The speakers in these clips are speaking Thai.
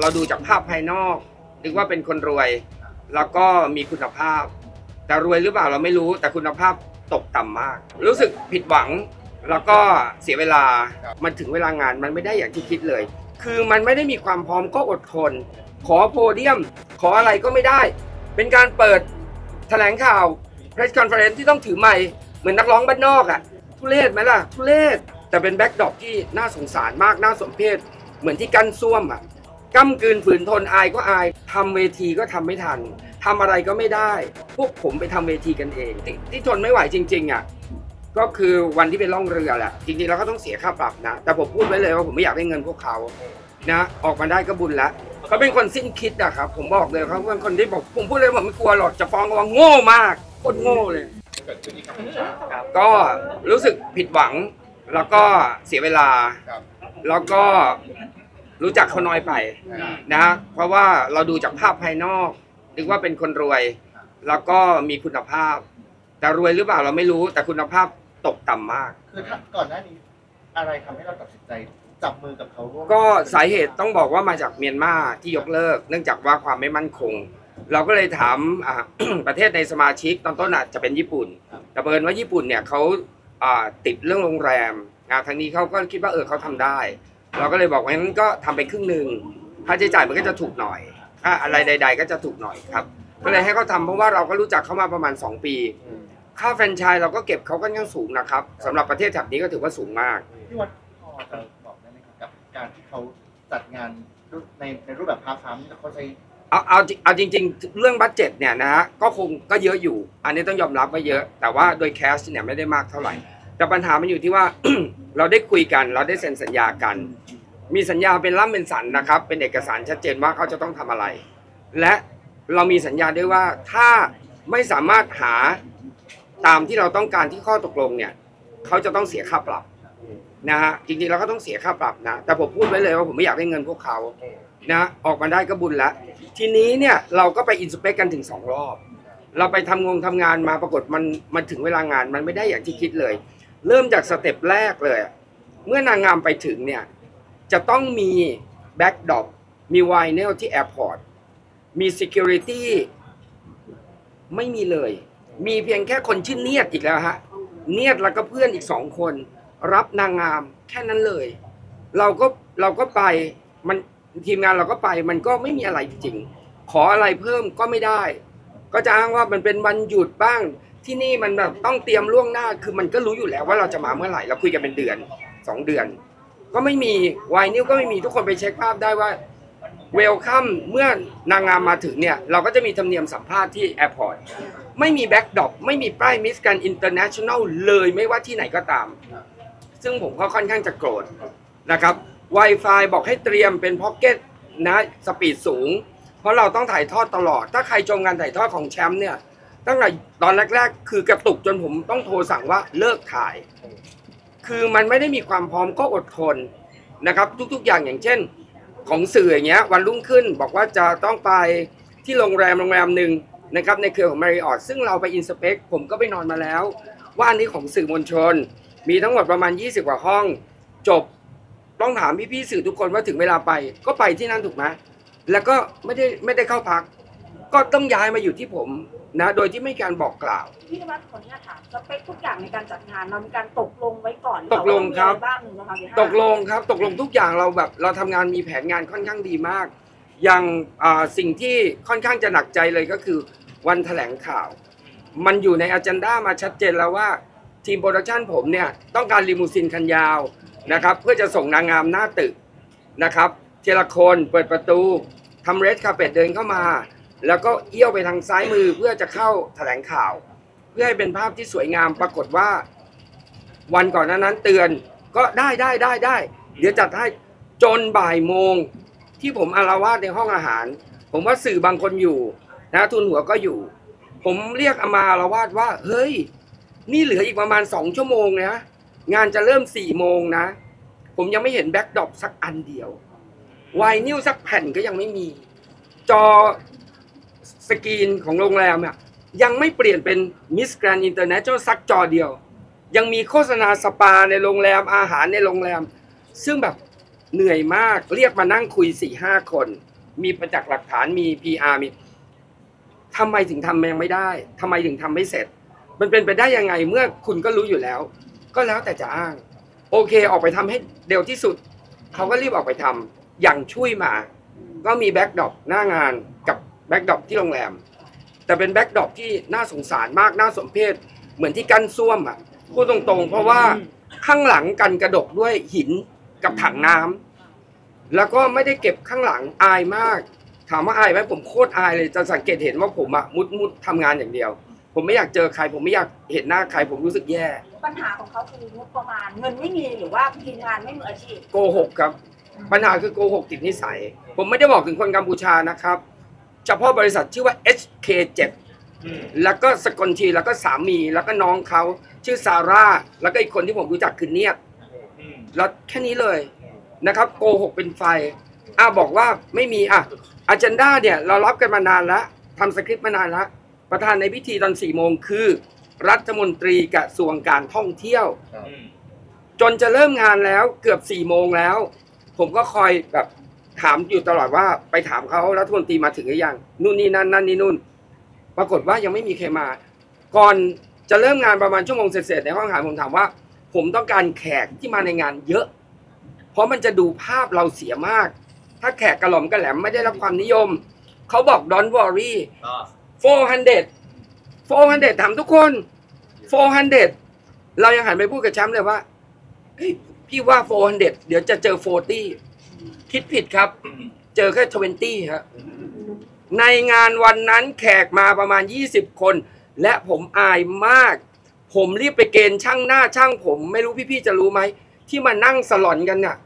เราดูจากภาพภายนอกนึกว่าเป็นคนรวยแล้วก็มีคุณภาพแต่รวยหรือเปล่าเราไม่รู้แต่คุณภาพตกต่ำมากรู้สึกผิดหวังแล้วก็เสียเวลามันถึงเวลางานมันไม่ได้อย่างที่คิดเลยคือมันไม่ได้มีความพร้อมก็อดทนขอโพเดียมขออะไรก็ไม่ได้เป็นการเปิดแถลงข่าว press conference ที่ต้องถือไมค์เหมือนนักร้องบ้านนอกอ่ะทุเรศไหมล่ะทุเรศแต่เป็นแบ็คดรอปที่น่าสงสารมากน่าสมเพชเหมือนที่กั้นซ่วมอ่ะก้ำกืนฝืนทนอายก็อายทำเวทีก็ทำไม่ทันทำอะไรก็ไม่ได้พวกผมไปทำเวทีกันเองที่ทนไม่ไหวจริงๆอ่ะก็คือวันที่ไปล่องเรือแหละจริงๆแล้วก็ต้องเสียค่าปรับนะแต่ผมพูดไว้เลยว่าผมไม่อยากได้เงินพวกเขานะออกมาได้ก็บุญละเขาเป็นคนสิ้นคิดอะครับผมบอกเลยเขาเป็นคนที่บอกผมพูดเลยว่าไม่กลัวหรอกจะฟ้องก็ว่าโง่มากโคตรโง่เลยก็รู้สึกผิดหวังแล้วก็เสียเวลาแล้วก็รู้จักเขาน้อยไปนะเพราะว่าเราดูจากภาพภายนอกนึกว่าเป็นคนรวยแล้วก็มีคุณภาพแต่รวยหรือเปล่าเราไม่รู้แต่คุณภาพตกต่ำมากคือก่อนหน้านี้อะไรทำให้เราตัดสินใจจับมือกับเขาก็สาเหตุต้องบอกว่ามาจากเมียนมาที่ยกเลิกเนื่องจากว่าความไม่มั่นคงเราก็เลยถาม ประเทศในสมาชิกตอนต้นอาจจะเป็นญี่ปุ่นแต่เผอิญว่าญี่ปุ่นเนี่ยเขาติดเรื่องโรงแรมทางนี้เขาก็คิดว่าเขาทำได้เราก็เลยบอกว่างั้นก็ทำไปครึ่งหนึ่งค่าใช้จ่ายมันก็จะถูกหน่อยค่าอะไรใดๆก็จะถูกหน่อยครับก็เลยให้เขาทำเพราะว่าเราก็รู้จักเขามาประมาณ2ปีค่าแฟรนไชส์เราก็เก็บเขาก็ยังสูงนะครับสำหรับประเทศแถบนี้ก็ถือว่าสูงมากพี่วัดพอจะบอกได้ไหมกับการที่เขาจัดงานในรูปแบบพาร์ทไทม์เขาใช้เอาจริงๆเรื่องบัดเจ็ตเนี่ยนะฮะก็คงก็เยอะอยู่อันนี้ต้องยอมรับว่าเยอะแต่ว่าโดยแคชเนี่ยไม่ได้มากเท่าไหร่แต่ปัญหามันอยู่ที่ว่า เราได้คุยกันเราได้เซ็นสัญญากันมีสัญญาเป็นล่ำเป็นสันนะครับเป็นเอกสารชัดเจนว่าเขาจะต้องทำอะไรและเรามีสัญญาด้วยว่าถ้าไม่สามารถหาตามที่เราต้องการที่ข้อตกลงเนี่ยเขาจะต้องเสียค่าปรับนะฮะจริงๆเราก็ต้องเสียค่าปรับนะแต่ผมพูดไว้เลยว่าผมไม่อยากได้เงินพวกเขานะออกมาได้ก็บุญละทีนี้เนี่ยเราก็ไปอินสเปกกันถึง2รอบเราไปทำงานมาปรากฏมันถึงเวลางานมันไม่ได้อย่างที่คิดเลยเริ่มจากสเต็ปแรกเลยเมื่อนางงามไปถึงเนี่ยจะต้องมีแบ็กดรอปมีไวเนลที่แอร์พอร์ตมีซิเคียวริตี้ไม่มีเลยมีเพียงแค่คนชื่อเนียดอีกแล้วฮะเนียดแล้วก็เพื่อนอีก2คนรับนางงามแค่นั้นเลยเราก็ไปมันทีมงานเราก็ไปมันก็ไม่มีอะไรจริงขออะไรเพิ่มก็ไม่ได้ก็จะอ้างว่ามันเป็นวันหยุดบ้างที่นี่มันแบบต้องเตรียมล่วงหน้าคือมันก็รู้อยู่แล้วว่าเราจะมาเมื่อไหร่เราคุยกันเป็นเดือน2เดือนก็ไม่มีวายนิ้วก็ไม่มีทุกคนไปเช็คภาพได้ว่าเวลคัมเมื่อนางงามมาถึงเนี่ยเราก็จะมีธรรมเนียมสัมภาษณ์ที่แอร์พอร์ตไม่มีแบ็กดรอปไม่มีป้ายมิสแกรนด์อินเตอร์เนชั่นแนลเลยไม่ว่าที่ไหนก็ตามซึ่งผมก็ค่อนข้างจะโกรธนะครับ Wi-Fi บอกให้เตรียมเป็นพ็อกเก็ตนะสปีดสูงเพราะเราต้องถ่ายทอดตลอดถ้าใครชมงานถ่ายทอดของแชมป์เนี่ยตั้งแต่ตอนแรกๆคือกระตุกจนผมต้องโทรสั่งว่าเลิกถ่ายคือมันไม่ได้มีความพร้อมก็อดทนนะครับทุกๆอย่างอย่างเช่นของสื่ออย่างเงี้ยวันรุ่งขึ้นบอกว่าจะต้องไปที่โรงแรมหนึ่งนะครับในเครือของ Marriott ซึ่งเราไปอินสเปกผมก็ไปนอนมาแล้วว่าอันนี้ของสื่อมวลชนมีทั้งหมดประมาณ20กว่าห้องจบต้องถามพี่ๆสื่อทุกคนว่าถึงเวลาไปก็ไปที่นั่นถูกไหมแล้วก็ไม่ได้เข้าพักก็ต้องย้ายมาอยู่ที่ผมนะโดยที่ไม่การบอกกล่าวพี่วัดขออนุญาตถามสเปคทุกอย่างในการจัดงานเรามีการตกลงไว้ก่อนตกลงครับตกลงครับตกลงทุกอย่างเราแบบเราทำงานมีแผนงานค่อนข้างดีมากอย่างสิ่งที่ค่อนข้างจะหนักใจเลยก็คือวันแถลงข่าวมันอยู่ในอันเจนดามาชัดเจนแล้วว่าทีมโปรดักชันผมเนี่ยต้องการลิมูซินคันยาวนะครับเพื่อจะส่งนางงามหน้าตึกนะครับเทละคนเปิดประตูทำเรดคาเปตเดินเข้ามาแล้วก็เอี้ยวไปทางซ้ายมือเพื่อจะเข้าแถลงข่าวเพื่อให้เป็นภาพที่สวยงามปรากฏว่าวันก่อนนั้นเตือนก็ได้เดี๋ยวจัดให้จนบ่ายโมงที่ผมอาละวาดในห้องอาหารผมว่าสื่อบางคนอยู่นะทุนหัวก็อยู่ผมเรียกอามาอาละวาดว่าเฮ้ยนี่เหลืออีกประมาณ2 ชั่วโมงนะงานจะเริ่ม4 โมงนะผมยังไม่เห็นแบ็กดรอปสักอันเดียวไวนิลสักแผ่นก็ยังไม่มีจอสกรีนของโรงแรมเนี่ยยังไม่เปลี่ยนเป็นมิสแกรนด์อินเตอร์เนชั่นแนลซักจอเดียวยังมีโฆษณาสปาในโรงแรมอาหารในโรงแรมซึ่งแบบ เหนื่อยมากเรียกมานั่งคุย4-5 คนมีประจักษ์หลักฐานมี PR มีทำไมถึงทำยังไม่ได้ทำไมถึงทำไม่เสร็จมันเป็นไปได้ยังไงเมื่อคุณก็รู้อยู่แล้วก็แล้วแต่จะอ้างโอเคออกไปทำให้เร็วที่สุดเขาก็รีบออกไปทำอย่างช่วยมาก็มีแบ็กดรอปหน้างานกับแบ็กดรอปที่โรงแรมแต่เป็นแบ็กดรอปที่น่าสงสารมากน่าสมเพชเหมือนที่กั้นซ่วมอ่ะพูดตรงๆเพราะว่าข้างหลังกันกระดกด้วยหินกับถังน้ำแล้วก็ไม่ได้เก็บข้างหลังอายมากถามว่าอายไหมผมโคตรอายเลยจะสังเกตเห็นว่าผมอะมุดทำงานอย่างเดียวผมไม่อยากเจอใครผมไม่อยากเห็นหน้าใครผมรู้สึกแย่ปัญหาของเขาคืองบประมาณเงินไม่มีหรือว่าทีมงานไม่มืออาชีพโกหกครับปัญหาคือโกหกติดนิสัยผมไม่ได้บอกถึงคนกัมพูชานะครับเฉพาะบริษัทชื่อว่า HK7 แล้วก็สกลทีแล้วก็สามีแล้วก็น้องเขาชื่อซาร่าแล้วก็อีกคนที่ผมรู้จักคือเนียดแล้วแค่นี้เลยนะครับโกหกเป็นไฟบอกว่าไม่มีอาเจนดาเนี่ยเรารับกันมานานแล้วทำสคริปต์มานานแล้วประธานในพิธีตอน4 โมงคือรัฐมนตรีกระทรวงการท่องเที่ยวจนจะเริ่มงานแล้วเกือบ4 โมงแล้วผมก็คอยแบบถามอยู่ตลอดว่าไปถามเขารัฐมนตรีมาถึงหรือยังนู่นนี่นั่นนั่นนี่นู่นปรากฏว่ายังไม่มีใครมาก่อนจะเริ่มงานประมาณ1 ชั่วโมงเสร็จในห้องอาหารผมถามว่าผมต้องการแขกที่มาในงานเยอะเพราะมันจะดูภาพเราเสียมากถ้าแขกกระหล่อมกระแหลมไม่ได้รับความนิยมเขาบอก Don't worry 400ถามทุกคน400เรายังหันไปพูดกับแชมป์เลยว่าเฮ้ยพี่ว่า400เดี๋ยวจะเจอ40คิดผิดครับเจอแค่20ครับในงานวันนั้นแขกมาประมาณ20 คนและผมอายมากผมรีบไปเกณฑ์ช่างหน้าช่างผมไม่รู้พี่ๆจะรู้ไหมที่มานั่งสลอนกันเนี่ย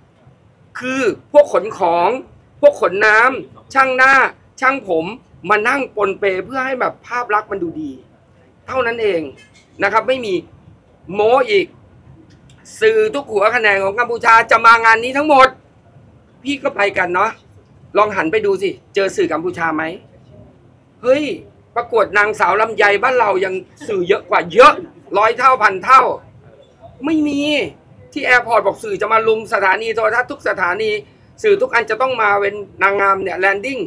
คือพวกขนของพวกขนน้ำช่างหน้าช่างผมมานั่งปนเปเพื่อให้แบบภาพลักษณ์มันดูดีเท่านั้นเองนะครับไม่มีโม้อีกสื่อทุกหัวคะแนนของกัมพูชาจะมางานนี้ทั้งหมดพี่ก็ไปกันเนาะลองหันไปดูสิเจอสื่อกัมพูชาไหมเฮ้ยประกวดนางสาวลำไยบ้านเรายังสื่อเยอะกว่าเยอะ100 เท่า1,000 เท่าไม่มีที่แอร์พอร์ตบอกสื่อจะมาลุมสถานีโทรทัศน์ทุกสถานีสื่อทุกอันจะต้องมาเป็นนางงามเนี่ยแลนดิ้ง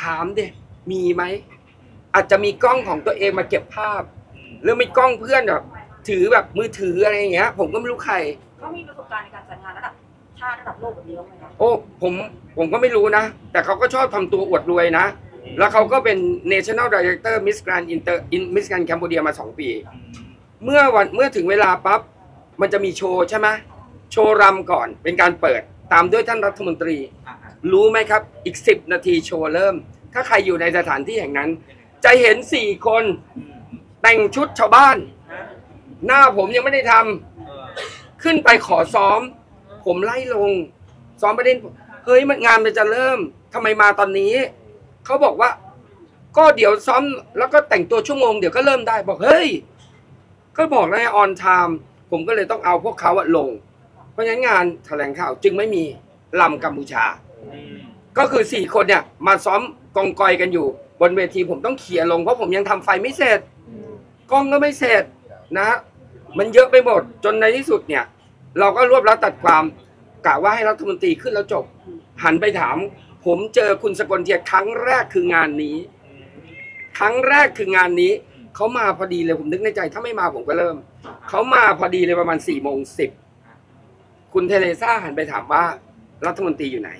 ถามดิมีไหมอาจจะมีกล้องของตัวเองมาเก็บภาพหรือมีกล้องเพื่อนแบบถือแบบมือถืออะไรอย่างเงี้ยผมก็ไม่รู้ใครเขามีประสบการณ์ในการจัดงานระดับชาติระดับโลกแบบนี้ไหมนะโอ้ผมก็ไม่รู้นะแต่เขาก็ชอบทำตัวอวดรวยนะแล้วเขาก็เป็น National Director Miss Grand Miss Grand Cambodia มา2 ปีเมื่อถึงเวลาปั๊บมันจะมีโชว์ใช่ไหมโชว์รำก่อนเป็นการเปิดตามด้วยท่านรัฐมนตรีรู้ไหมครับอีก10 นาทีโชว์เริ่มถ้าใครอยู่ในสถานที่แห่งนั้นจะเห็น4 คนแต่งชุดชาวบ้านหน้าผมยังไม่ได้ทำขึ้นไปขอซ้อมผมไล่ลงซ้อมประเด็นเฮ้ยงานมันจะเริ่มทำไมมาตอนนี้เขาบอกว่าก็เดี๋ยวซ้อมแล้วก็แต่งตัวชั่วโมงเดี๋ยวก็เริ่มได้บอกเฮ้ยก็บอกแล้วออนไทม์ผมก็เลยต้องเอาพวกเขาลงเพราะฉะนั้นงานแถลงข่าวจึงไม่มีลำกัมพูชาก็คือ4 คนเนี่ยมาซ้อมกองกอยกันอยู่บนเวทีผมต้องเขี่ยลงเพราะผมยังทำไฟไม่เสร็จกล้องก็ไม่เสร็จนะมันเยอะไปหมดจนในที่สุดเนี่ยเราก็รวบรัดตัดความกะว่าให้รัฐมนตรีขึ้นแล้วจบหันไปถามผมเจอคุณสกลเทียครั้งแรกคืองานนี้ครั้งแรกคืองานนี้เขามาพอดีเลยผมนึกในใจถ้าไม่มาผมก็เริ่มเขามาพอดีเลยประมาณ4:10คุณเทเรซ่าหันไปถามว่ารัฐมนตรีอยู่ไหน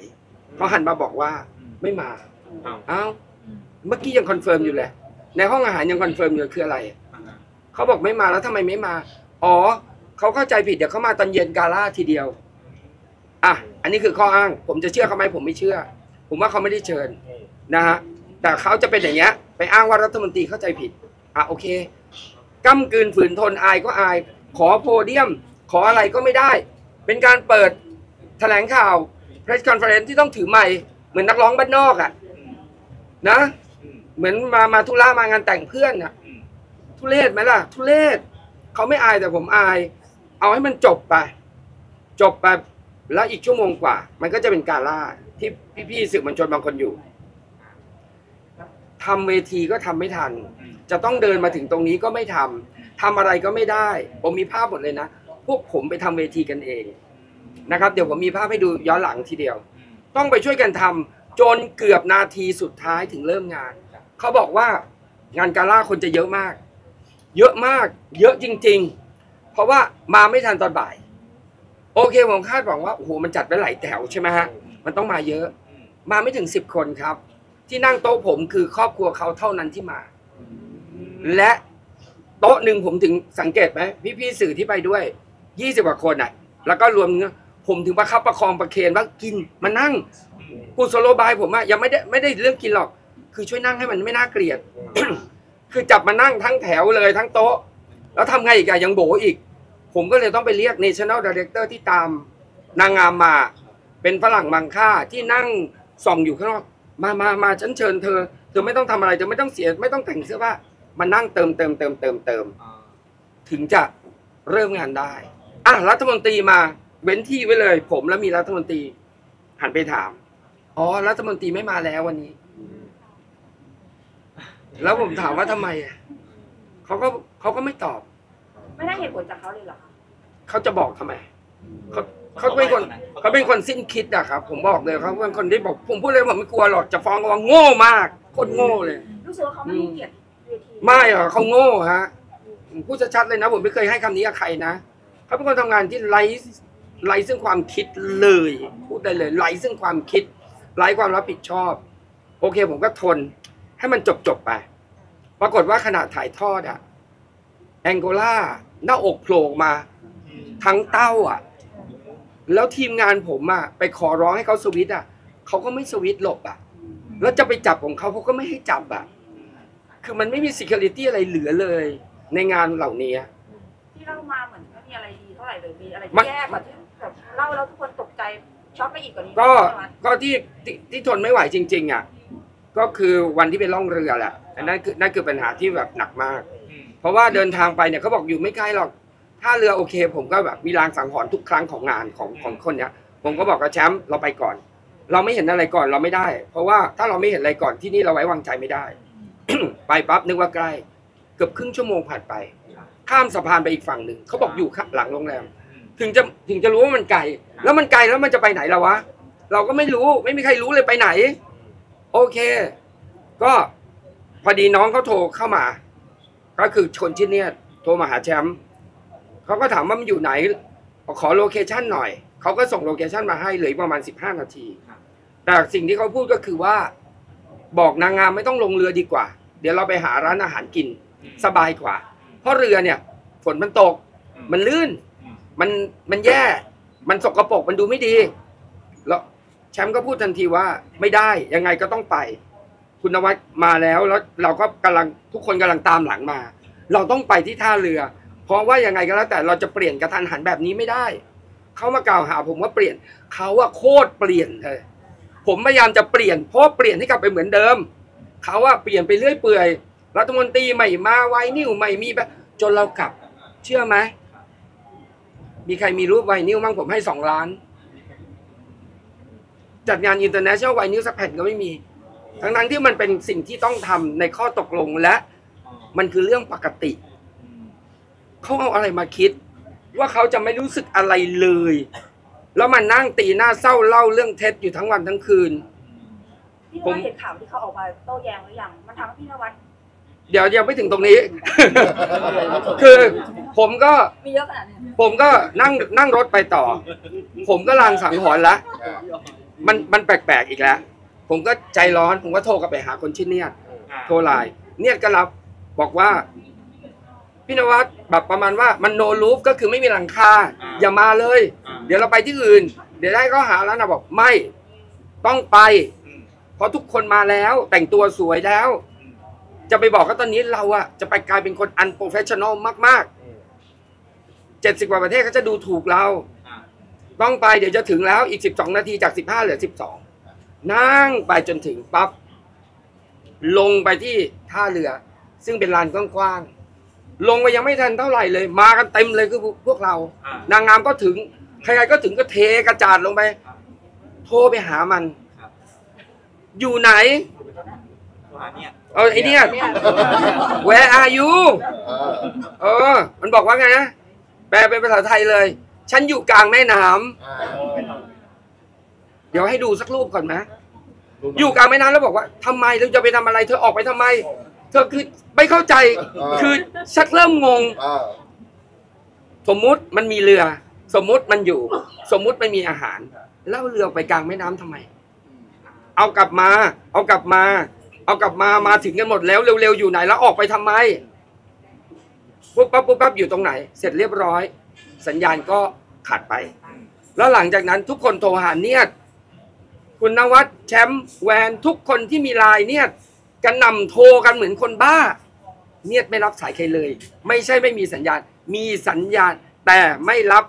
เขาหันมาบอกว่าไม่มาเอ้าเมื่อกี้ยังคอนเฟิร์มอยู่เลยในห้องอาหารยังคอนเฟิร์มอยู่คืออะไรเขาบอกไม่มาแล้วทำไมไม่มาอ๋อเขาเข้าใจผิดเดี๋ยวเขามาตอนเย็นกาล่าทีเดียวอันนี้คือข้ออ้างผมจะเชื่อเขาไหมผมไม่เชื่อผมว่าเขาไม่ได้เชิญนะฮะแต่เขาจะเป็นอย่างเงี้ยไปอ้างว่ารัฐมนตรีเข้าใจผิดโอเคก้ำกืนฝืนทนอายก็อายขอโพเดียมขออะไรก็ไม่ได้เป็นการเปิดแถลงข่าว press conference ที่ต้องถือไมค์เหมือนนักร้องบ้านนอกนะเหมือนมาธุระมางานแต่งเพื่อนทุเรศไหมล่ะทุเรศเขาไม่อายแต่ผมอายเอาให้มันจบไปแล้วอีกชั่วโมงกว่ามันก็จะเป็นการล่าที่พี่ๆสื่อมวลชนบางคนอยู่ทำเวทีก็ทำไม่ทันจะต้องเดินมาถึงตรงนี้ก็ไม่ทำอะไรก็ไม่ได้ผมมีภาพหมดเลยนะพวกผมไปทำเวทีกันเอง นะครับเดี๋ยวผมมีภาพให้ดูย้อนหลังทีเดียวต้องไปช่วยกันทำจนเกือบนาทีสุดท้ายถึงเริ่มงานเขาบอกว่างานกาล่าคนจะเยอะมากเยอะมากเยอะจริงๆเพราะว่ามาไม่ทันตอนบ่ายโอเคผมคาดหวังว่าโอ้โหมันจัดไว้หลายแถวใช่ไหมฮะมันต้องมาเยอะมาไม่ถึง10คนครับที่นั่งโต๊ะผมคือครอบครัวเขาเท่านั้นที่มาและโต๊ะหนึ่งผมถึงสังเกตไหมพี่ๆสื่อที่ไปด้วย20กว่าคนอ่ะแล้วก็รวมผมถึงประคับประคองประเคนว่ากินมานั่งกุศโลบายผมอะยังไม่ได้เรื่องกินหรอกคือช่วยนั่งให้มันไม่น่าเกลียด คือจับมานั่งทั้งแถวเลยทั้งโต๊ะแล้วทำไงอีกอะยังโบอีกผมก็เลยต้องไปเรียก National Director ที่ตามนางงามมาเป็นฝรั่งมังค่าที่นั่งส่องอยู่ข้างนอกมาฉันเชิญเธอไม่ต้องทำอะไรเธอไม่ต้องเสียไม่ต้องแต่งเสื้อผ้ามานั่งเติมถึงจะเริ่มงานได้อ่ะรัฐมนตรีมาเว้นที่ไว้เลยผมแล้วมีรัฐมนตรีหันไปถามอ๋อรัฐมนตรีไม่มาแล้ววันนี้แล้วผมถามว่าทำไมอ่ะเขาก็ไม่ตอบไม่ได้เหตุผลจากเขาเลยหรอเขาจะบอกทำไมเขาเป็นคนสิ้นคิดอะครับผมบอกเลยเขาเป็นคนที่บอกผมพูดเลยผมไม่กลัวหรอกจะฟ้องว่าโง่มากคนโง่เลยรู้สึกว่าเขาไม่เกลียดไม่หรอเขาโง่ฮะพูดชัดๆเลยนะผมไม่เคยให้คำนี้กับใครนะเขาเป็นคนทำงานที่ไร้ซึ่งความคิดเลยพูดได้เลยไร้ซึ่งความคิดไร้ความรับผิดชอบโอเคผมก็ทนให้มันจบไปปรากฏว่าขณะถ่ายทอดอะแองโกลาหน้าอกโผล่มาทั้งเต้าอะแล้วทีมงานผมอะไปขอร้องให้เขาสวิตอะเขาก็ไม่สวิตหลบอะแล้วจะไปจับของเขาก็ไม่ให้จับอะคือมันไม่มี security อะไรเหลือเลยในงานเหล่านี้ที่เล่ามาเหมือนไม่มีอะไรดีเท่าไหร่เลยมีอะไรแย่แบบเล่าแล้วทุกคนตกใจช็อตไปอีกกว่านี้ก็ที่ทนไม่ไหวจริงๆอ่ะก็คือวันที่ไปล่องเรือแหละนั่นคือปัญหาที่แบบหนักมากเพราะว่าเดินทางไปเนี่ยเขาบอกอยู่ไม่ไกลหรอกถ้าเรือโอเคผมก็แบบมีรางสังหรณ์ทุกครั้งของงานของคนเนี้ยผมก็บอกกับแชมป์เราไปก่อนเราไม่เห็นอะไรก่อนเราไม่ได้เพราะว่าถ้าเราไม่เห็นอะไรก่อนที่นี่เราไว้วางใจไม่ได้ ไปปั๊บนึกว่าใกล้เกือบครึ่งชั่วโมงผ่านไปข้ามสะพานไปอีกฝั่งหนึ่งเขาบอกอยู่หลังโรงแรมถึงจะรู้ว่ามันไกลแล้วมันไกลแล้วมันจะไปไหนล่ะวะเราก็ไม่รู้ไม่มีใครรู้เลยไปไหนโอเคก็พอดีน้องเขาโทรเข้ามาก็คือชนชิ้นเนี้ยโทรมาหาแชมป์เขาก็ถามว่ามันอยู่ไหนขอโลเคชั่นหน่อยเขาก็ส่งโลเคชั่นมาให้เหลือประมาณ15นาทีแต่สิ่งที่เขาพูดก็คือว่าบอกนางงามไม่ต้องลงเรือดีกว่าเดี๋ยวเราไปหาร้านอาหารกินสบายกว่าเพราะเรือเนี่ยฝนมันตกมันลื่นมันแย่มันสกปรกมันดูไม่ดีแล้วแชมป์ก็พูดทันทีว่าไม่ได้ยังไงก็ต้องไปคุณนวัดมาแล้วเราก็กำลังทุกคนกำลังตามหลังมาเราต้องไปที่ท่าเรือเพราะว่ายังไงก็แล้วแต่เราจะเปลี่ยนกระทันหันแบบนี้ไม่ได้เขามากล่าวหาผมว่าเปลี่ยนเขาว่าโคตรเปลี่ยนเลยผมพยายามจะเปลี่ยนเพราะเปลี่ยนให้กลับไปเหมือนเดิมเขาว่าเปลี่ยนไปเรื่อยเปื่อยรัฐมนตรีใหม่มาไวนิ้วใหม่มีแบบจนเรากลับเชื่อไหมมีใครมีรูปไวนิ้วมั่งผมให้2 ล้านจัดงาน International ไวนิ้วสักแผ่นก็ไม่มีทั้งที่มันเป็นสิ่งที่ต้องทำในข้อตกลงและมันคือเรื่องปกติเขาเอาอะไรมาคิดว่าเขาจะไม่รู้สึกอะไรเลยแล้วมันนั่งตีหน้าเศร้าเล่าเรื่องเท็จอยู่ทั้งวันทั้งคืนพี่นวัดเห็นข่าวที่เขาออกมาโต้แย้งหรือยังมันทำให้พี่นวัดเดี๋ยวไม่ถึงตรงนี้ คือผมก็นั่งรถไปต่อ ผมก็ลางสังหรณ์ละมันแปลกๆอีกแล้วผมก็ใจร้อนผมก็โทรกลับไปหาคนชื่อเนียดโทรไลน์เนียดก็รับบอกว่าพี่นวัดแบบประมาณว่ามันโนรูฟก็คือไม่มีหลังคาอย่ามาเลยเดี๋ยวเราไปที่อื่นเดี๋ยวได้ก็หาแล้วนะบอกไม่ต้องไปเพราะทุกคนมาแล้วแต่งตัวสวยแล้วจะไปบอกก็ตอนนี้เราอะจะไปกลายเป็นคนอันโปรเฟชชั่นอลมากๆ70กว่าประเทศเขาจะดูถูกเราต้องไปเดี๋ยวจะถึงแล้วอีก12นาทีจาก15เหลือ12นั่งไปจนถึงปั๊บลงไปที่ท่าเรือซึ่งเป็นลานกว้างๆลงไปยังไม่ทันเท่าไหร่เลยมากันเต็มเลยคือพวกเรานางงามก็ถึงใครๆก็ถึงก็เทกระจาดลงไปโทรไปหามันอยู่ไหนไอ้เนี่ย Where are you มันบอกว่าไงนะแปลเป็นภาษาไทยเลย ฉันอยู่กลางแม่น้ำเดี๋ยวให้ดูสักรูปก่อนไหมอยู่กลางแม่น้ำแล้วบอกว่าทำไมเธอจะไปทำอะไรเธอออกไปทำไมเธอคือไม่เข้าใจคือชักเริ่มงงสมมุติมันมีเรือสมมุติมันอยู่สมมุติมันมีอาหารแล้วเรือไปกลางแม่น้ำทำไมเอากลับมาเอากลับมาเอากลับมามาถึงกันหมดแล้วเร็วๆอยู่ไหนแล้วออกไปทำไมปุ๊บปั๊บปุ๊บปั๊บอยู่ตรงไหนเสร็จเรียบร้อยสัญญาณก็ขาดไปแล้วหลังจากนั้นทุกคนโทรหาเนี่ยคุณนวัดแชมป์แวนทุกคนที่มีไลน์เนี่ยกันนำโทรกันเหมือนคนบ้าเนี่ยไม่รับสายใครเลยไม่ใช่ไม่มีสัญญาณมีสัญญาณแต่ไม่รับ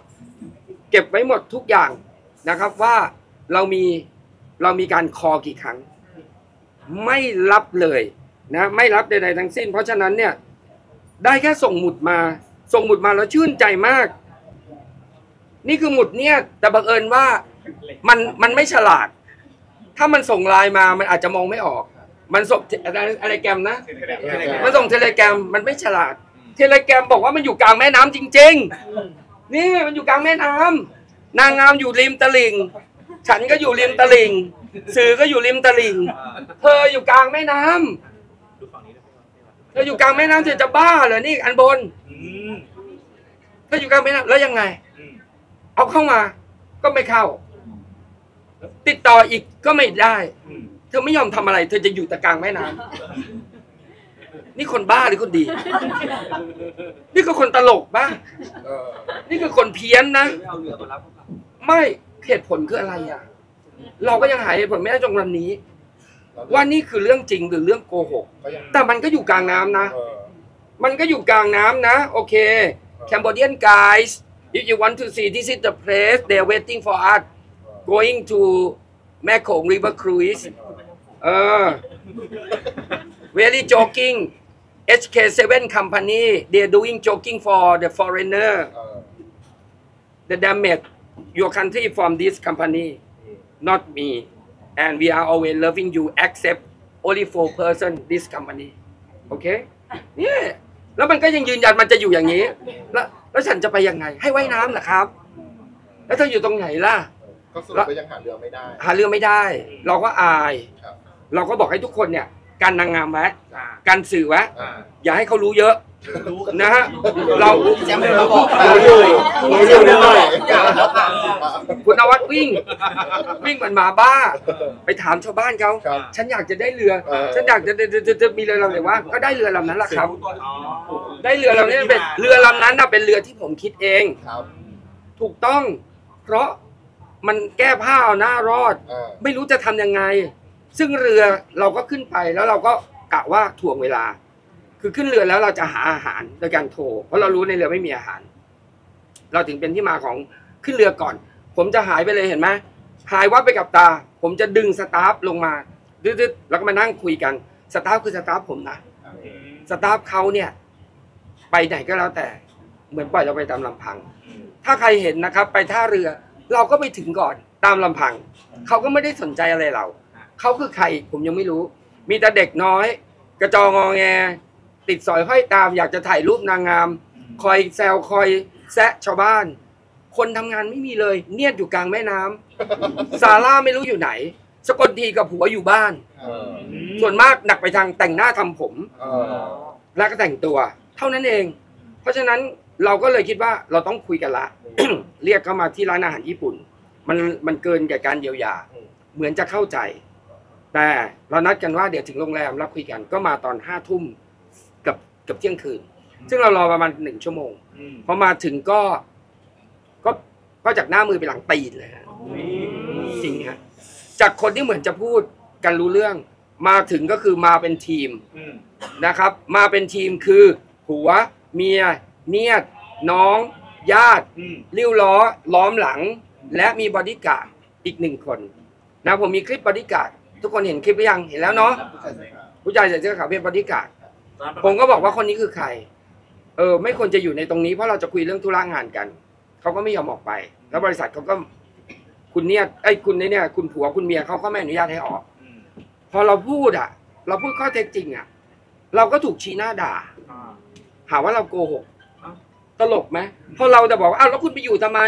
เก็บไว้หมดทุกอย่างนะครับว่าเรามีการคอกี่ครั้งไม่รับเลยนะไม่รับใดๆทั้งสิ้นเพราะฉะนั้นเนี่ยได้แค่ส่งหมุดมาส่งหมุดมาแล้วชื่นใจมากนี่คือหมุดเนี่ยแต่บังเอิญว่ามันไม่ฉลาดถ้ามันส่งไลน์มามันอาจจะมองไม่ออกมันส่งอะไรแกรมนะมันส่งเทเลแกรมมันไม่ฉลาดเทเลแกรมบอกว่ามันอยู่กลางแม่น้ำจริงๆนี่มันอยู่กลางแม่น้ำนางงามอยู่ริมตลิ่งฉันก็อยู่ริมตลิ่งสื่อก็อยู่ริมตลิ่งเธออยู่กลางแม่น้ำเธออยู่กลางแม่น้ำเธอจะบ้าเหรอนี่อันบนเธออยู่กลางแม่น้ำแล้วยังไงเอาเข้ามาก็ไม่เข้าติดต่ออีกก็ไม่ได้เธอไม่ยอมทำอะไรเธอจะอยู่แต่กลางแม่น้ำนี่คนบ้าหรือคนดีนี่ก็คนตลกบ้านี่คือคนเพี้ยนนะไม่เหตุผลคืออะไรอ่ะเราก็ยังหาเหตุผลไม่ได้จนวันนี้ว่านี่คือเรื่องจริงหรือเรื่องโกหกแต่มันก็อยู่กลางน้ำนะมันก็อยู่กลางน้ำนะโอเค Cambodian guys if you want to see this is the place they're waiting for us going to Mekong River Cruise very joking HK7 company they're doing joking for the foreigner the damage your country from this company not me and we are always loving you except only 4% this company โอเคเนี่ยแล้วมันก็ยังยืนยันมันจะอยู่อย่างนี้แล้วฉันจะไปยังไงให้ว่ายน้ำเหรอครับแล้วเธออยู่ตรงไหนล่ะก็สรุปก็ยังหาเรือไม่ได้หาเรือไม่ได้เราก็อายเราก็บอกให้ทุกคนเนี่ยการนางงามไว้การสื่อไว้อย่าให้เขารู้เยอะนะฮะเราแชมป์เราบอกรู้เรื่องหน่อยคุณนวัดวิ่งเหมือนหมาบ้าไปถามชาวบ้านเขาฉันอยากจะได้เรือฉันอยากจะมีเรือลำไหนว่าก็ได้เรือลำนั้นแหละครับได้เรือลำนี้เป็นเรือลำนั้นเป็นเรือที่ผมคิดเองถูกต้องเพราะมันแก้ผ้าเอาหน้ารอดไม่รู้จะทำยังไงซึ่งเรือเราก็ขึ้นไปแล้วเราก็กะว่าถ่วงเวลาคือขึ้นเรือแล้วเราจะหาอาหารโดยการโทรเพราะเรารู้ในเรือไม่มีอาหารเราถึงเป็นที่มาของขึ้นเรือก่อนผมจะหายไปเลยเห็นไหมหายวับไปกับตาผมจะดึงสตาฟลงมาดื้อๆแล้วก็มานั่งคุยกันสตาฟคือสตาฟผมนะสตาฟเขาเนี่ยไปไหนก็แล้วแต่เหมือนปล่อยเราไปตามลำพังถ้าใครเห็นนะครับไปท่าเรือเราก็ไปถึงก่อนตามลำพังเขาก็ไม่ได้สนใจอะไรเราเขาคือใครผมยังไม่รู้มีแต่เด็กน้อยกระจองงอแงติดสอยห้อยตามอยากจะถ่ายรูปนางงามคอยแซวคอยแซะชาวบ้านคนทำงานไม่มีเลยเนียดอยู่กลางแม่น้ำซาร่าไม่รู้อยู่ไหนสกลทีกับผัวอยู่บ้านส่วนมากหนักไปทางแต่งหน้าทำผมแล้วก็แต่งตัวเท่านั้นเองเพราะฉะนั้นเราก็เลยคิดว่าเราต้องคุยกันละ เรียกเข้ามาที่ร้านอาหารญี่ปุ่นมันเกินแก่การเยียวยาเหมือนจะเข้าใจแต่เรานัดกันว่าเดี๋ยวถึงโรงแรมแล้วคุยกันก็มาตอน5 ทุ่มกับเที่ยงคืนซึ่งเรารอประมาณ1 ชั่วโมงพอมาถึงก็จากหน้ามือไปหลังตีนเลยฮะจริงฮะจากคนที่เหมือนจะพูดกันรู้เรื่องมาถึงก็คือมาเป็นทีมนะครับมาเป็นทีมคือผัวเมียเนียดน้องญาติเลี้ยวล้อล้อมหลังและมีบอดี้การ์ดอีก1 คนนะผมมีคลิปบอดี้การ์ดทุกคนเห็นคลิปหรือยังเห็นแล้วเนาะผู้ชายใส่เสื้อขาวเป็นบอดี้การ์ดผมก็บอกว่าคนนี้คือใครไม่ควรจะอยู่ในตรงนี้เพราะเราจะคุยเรื่องธุระงานกันเขาก็ไม่ยอมออกไปแล้วบริษัทเขาก็คุณเนี่ยไอ้คุณเนี่ยคุณผัวคุณเมียเขาก็ไม่อนุญาตให้ออกพอเราพูดอ่ะเราพูดข้อเท็จจริงอ่ะเราก็ถูกชี้หน้าด่าหาว่าเราโกหก ตลกไหมพอเราจะบอกว่าอ้าวแล้วคุณไปอยู่ทำไม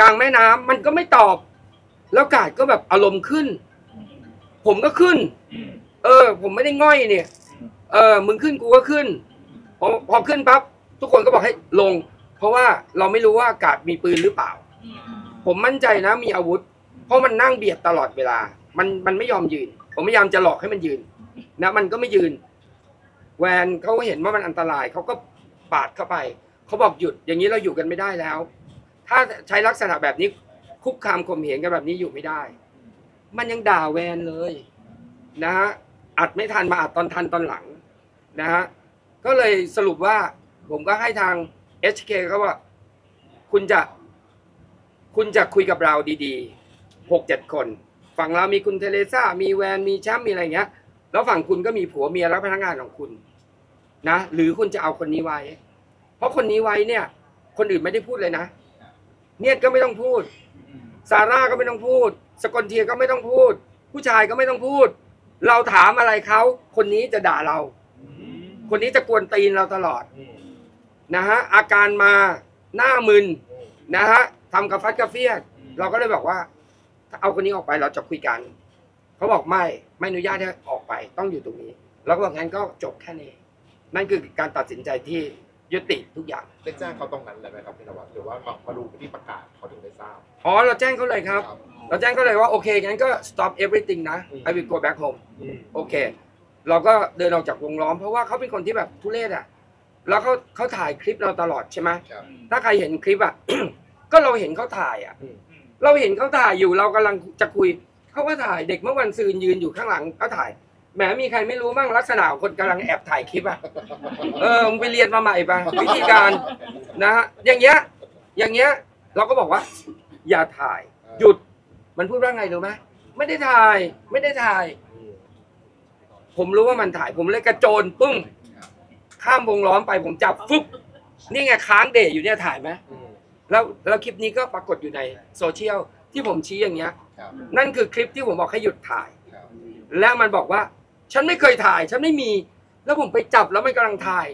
กลางแม่น้ำมันก็ไม่ตอบแล้วกาดก็แบบอารมณ์ขึ้นผมก็ขึ้นผมไม่ได้ง่อยเนี่ยมึงขึ้นกูก็ขึ้นพอขึ้นปั๊บทุกคนก็บอกให้ลงเพราะว่าเราไม่รู้ว่ากาดมีปืนหรือเปล่าผมมั่นใจนะมีอาวุธเพราะมันนั่งเบียดตลอดเวลามันไม่ยอมยืนผมพยายามจะหลอกให้มันยืนนะมันก็ไม่ยืนแวนเขาเห็นว่ามันอันตรายเขาก็ปาดเข้าไปเขาบอกหยุดอย่างนี้เราอยู่กันไม่ได้แล้วถ้าใช้ลักษณะแบบนี้คุกคามข่มเหงกันแบบนี้อยู่ไม่ได้มันยังด่าแวนเลยนะฮะอัดไม่ทันมาอัดตอนทันตอนหลังนะฮะก็เลยสรุปว่าผมก็ให้ทาง HK เขาว่าคุณจะคุยกับเราดีๆ 6-7 คนฝั่งเรามีคุณเทเลซ่ามีแวนมีแชมป์มีอะไรเงี้ยแล้วฝั่งคุณก็มีผัวเมียแล้วพนักงานของคุณนะหรือคุณจะเอาคนนี้ไว้เพราะคนนี้ไว้เนี่ยคนอื่นไม่ได้พูดเลยนะเนี่ยก็ไม่ต้องพูดซาร่าก็ไม่ต้องพูดสกอตเทียก็ไม่ต้องพูดผู้ชายก็ไม่ต้องพูดเราถามอะไรเขาคนนี้จะด่าเราคนนี้จะกวนตีนเราตลอดนะฮะอาการมาหน้ามึนนะฮะทำกระฟัดกระเฟียดเราก็เลยบอกว่าถ้าเอาคนนี้ออกไปเราจะคุยกันเขาบอกไม่อนุญาตให้ออกไปต้องอยู่ตรงนี้แล้วก็งั้นก็จบแค่นี้นั่นคือการตัดสินใจที่ยุติทุกอย่างได้แจ้งเขาตรงนั้นเลยไหมครับพี่นวัดหรือว่ามาดูที่ประกาศเขาถึงได้ทราบอ๋อเราแจ้งเขาเลยครับเราแจ้งเขาเลยว่าโอเคงั้นก็ stop everything นะ I will go back home โอเคเราก็เดินออกจากวงล้อมเพราะว่าเขาเป็นคนที่แบบทุเรศอ่ะแล้วเขาถ่ายคลิปเราตลอดใช่ไหมถ้าใครเห็นคลิปอ่ะ ก็เราเห็นเขาถ่ายอ่ะเราเห็นเขาถ่ายอยู่เรากำลังจะคุยเขาก็ถ่ายเด็กเมื่อวันซืนยืนอยู่ข้างหลังเขาถ่ายแหมมีใครไม่รู้บ้างลักษณะคนกำลังแอบถ่ายคลิปอ่ะมึงไปเรียนมาใหม่ปะวิธีการนะฮะอย่างเงี้ยเราก็บอกว่าอย่าถ่ายหยุดมันพูดว่าไงรู้ไหมไม่ได้ถ่ายผมรู้ว่ามันถ่ายผมเลยกระโจนปึ้งข้ามวงล้อมไปผมจับฟึบนี่ไงค้างเดย์อยู่เนี่ยถ่ายไหมแล้วคลิปนี้ก็ปรากฏอยู่ในโซเชียลที่ผมชี้อย่างเงี้ยนั่นคือคลิปที่ผมบอกให้หยุดถ่ายแล้วมันบอกว่าฉันไม่เคยถ่ายฉันไม่มีแล้วผมไปจับแล้วมันกำลังถ่าย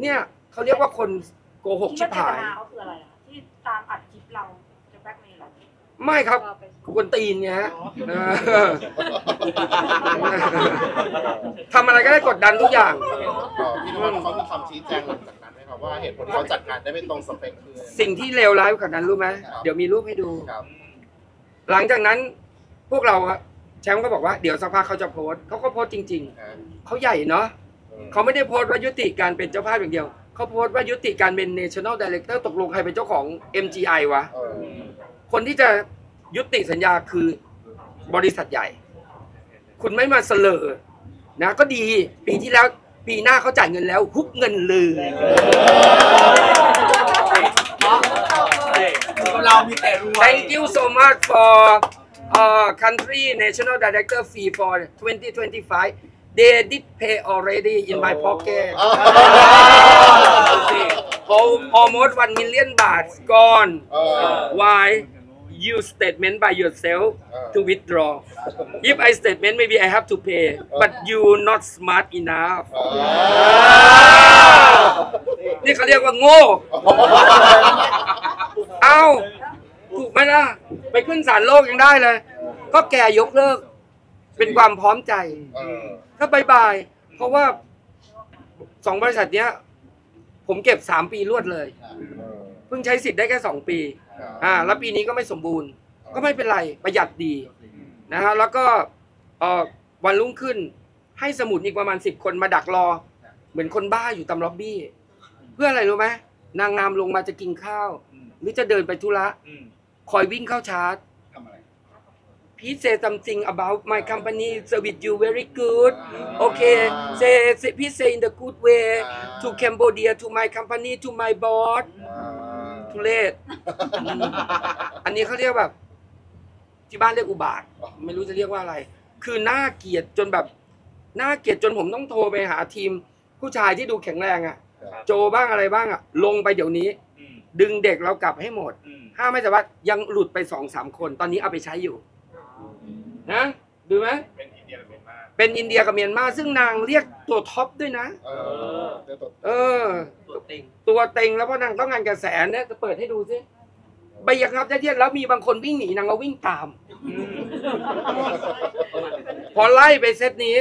เนี่ยเขาเรียกว่าคนโกหกชิบหายที่ตามอัดคลิปเราจะแบล็กเมย์หรอไม่ครับคนตีนเนี่ยฮะทำอะไรก็ได้กดดันทุกอย่างพี่นวัดเขาทำชี้แจงหลังจากนั้นไหมครับว่าเหตุผลเขาจัดงานได้ไม่ตรงสเปคคือสิ่งที่เลวร้ายกว่านั้นรู้ไหมเดี๋ยวมีรูปให้ดูหลังจากนั้นพวกเราแชมป์ก็บอกว่าเดี๋ยวสักพักเขาจะโพสเขาก็โพสจริงๆเขาใหญ่เนาะเขาไม่ได้โพสว่ายุติการเป็นเจ้าภาพอย่างเดียวเขาโพสว่ายุติการเป็น national director ตกลงใครเป็นเจ้าของ MGI วะคนที่จะยุติสัญญาคือบริษัทใหญ่คุณไม่มาเสลอนะก็ดีปีที่แล้วปีหน้าเขาจ่ายเงินแล้วฮุบเงินเลยเรามีแต่รวย Thank you so much for country national director fee for 2025 they did pay already in my pocket almost 1 million baht gone why you statement by yourself to withdraw if I statement maybe I have to pay but you not smart enough นี่เขาเรียกว่าโง่เอาถูกไหมล่ะไปขึ้นศาลโลกยังได้เลยก็แกยกเลิกเป็นความพร้อมใจก็บายๆเพราะว่า2บริษัทเนี้ยผมเก็บ3ปีรวดเลยเพิ่งใช้สิทธิ์ได้แค่2ปีแล้วปีนี้ก็ไม่สมบูรณ์ก็ไม่เป็นไรประหยัดดีนะฮะแล้วก็วันรุ่งขึ้นให้สมุดอีกประมาณ10 คนมาดักรอเหมือนคนบ้าอยู่ตามล็อบบี้เพื่ออะไรรู้ไหมนางงามลงมาจะกินข้าวหรือจะเดินไปธุระคอยวิ่งเข้าชาร์จพี่ say something about my company service you very good okay say พี่ say in the good way to Cambodia to my company to my boss ทุเรศอันนี้เขาเรียกแบบที่บ้านเรียกอุบาทไม่รู้จะเรียกว่าอะไรคือน่าเกลียดจนแบบน่าเกลียดจนผมต้องโทรไปหาทีมผู้ชายที่ดูแข็งแรงอะโจบ้างอะไรบ้างอะลงไปเดี๋ยวนี้ดึงเด็กเรากลับให้หมดถ้าไม่แต่ว่ายังหลุดไป2-3 คนตอนนี้เอาไปใช้อยู่นะดูไหมเป็นอินเดียเป็นมาก เป็นอินเดียกับเมียนมาซึ่งนางเรียกตัวท็อปด้วยนะตัวเต็งแล้วเพราะนางต้องงานกระแสเนี่ยจะเปิดให้ดูซิไปยังครับเทียดแล้วมีบางคนวิ่งหนีนางก็วิ่งตามพอไล่ไปเซตนี้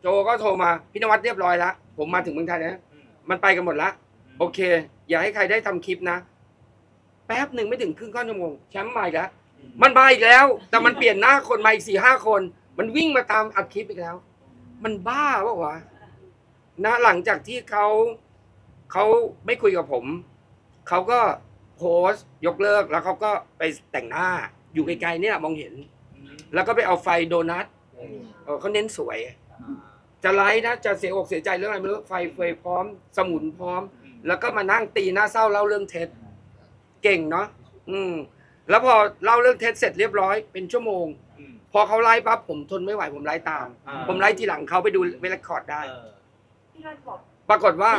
โจก็โทรมาพี่นวัดเรียบร้อยแล้วผมมาถึงเมืองไทยนะมันไปกันหมดละโอเคอย่าให้ใครได้ทำคลิปนะแป๊บหนึ่งไม่ถึงครึ่งชั่วโมงแชมป์มาอีกแล้วมันมาอีกแล้วแต่มันเปลี่ยนหน้าคนมาอีก4-5 คนมันวิ่งมาตามอัดคลิปอีกแล้วมันบ้าปะวะนะหลังจากที่เขาไม่คุยกับผมเขาก็โพสต์ยกเลิกแล้วเขาก็ไปแต่งหน้าอยู่ไกลๆนี่แหละมองเห็นแล้วก็ไปเอาไฟโดนัทเขาเน้นสวยจะไลฟ์นะจะเสียอกเสียใจเรื่องอะไรไม่รู้ไฟเฟยพร้อมสมุนพร้อมแล้วก็มานั่งตีหน้าเศร้าเล่าเรื่องเท็จเก่งเนาะแล้วพอเล่าเรื่องเท็จเสร็จเรียบร้อยเป็นชั่วโมงพอเขาไลฟ์ปั๊บผมทนไม่ไหวผมไลฟ์ตามผมไลฟ์ทีหลังเขาไปดูเวลาคอร์ดได้ปรากฏว่า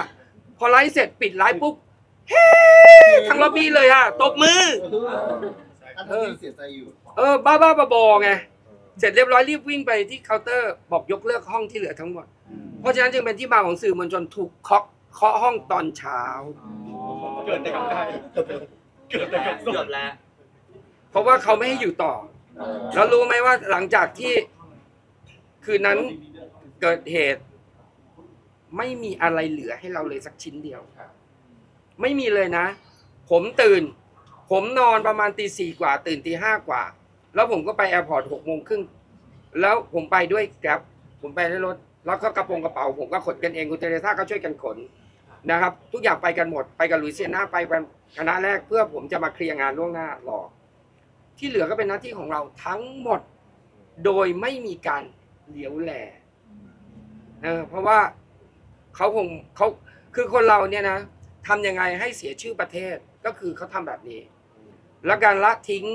พอไลฟ์เสร็จปิดไลฟ์ปุ๊บเฮ้ทั้งล็อบบี้เลยฮะตบมือบ้าบอไงเสร็จเรียบร้อยรีบวิ่งไปที่เคาน์เตอร์บอกยกเลิกห้องที่เหลือทั้งหมดเพราะฉะนั้นจึงเป็นที่มาของสื่อมวลชนถูกเคาะห้องตอนเช้าเกิดแต่กับได้เกิดแล้วเพราะว่าเขาไม่ให้อยู่ต่อแล้วรู้ไหมว่าหลังจากที่คืนนั้นเกิดเหตุไม่มีอะไรเหลือให้เราเลยสักชิ้นเดียวไม่มีเลยนะผมตื่นผมนอนประมาณตี 4 กว่าตื่นตี 5 กว่าแล้วผมก็ไปแอร์พอร์ต6 โมงครึ่งแล้วผมไปด้วยแกร็บผมไปด้วยรถแล้วก็กระเป๋าผมก็ขนกันเองคุณเทเรซ่าก็ช่วยกันขนนะครับทุกอย่างไปกันหมดไปกับลุยเซียนาไปเป็นคณะแรกเพื่อผมจะมาเคลียร์งานล่วงหน้าหรอกที่เหลือก็เป็นหน้าที่ของเราทั้งหมดโดยไม่มีการเหลียวแลเพราะว่าเขาคือคนเราเนี่ยนะทำยังไงให้เสียชื่อประเทศก็คือเขาทำแบบนี้และการละทิ้ง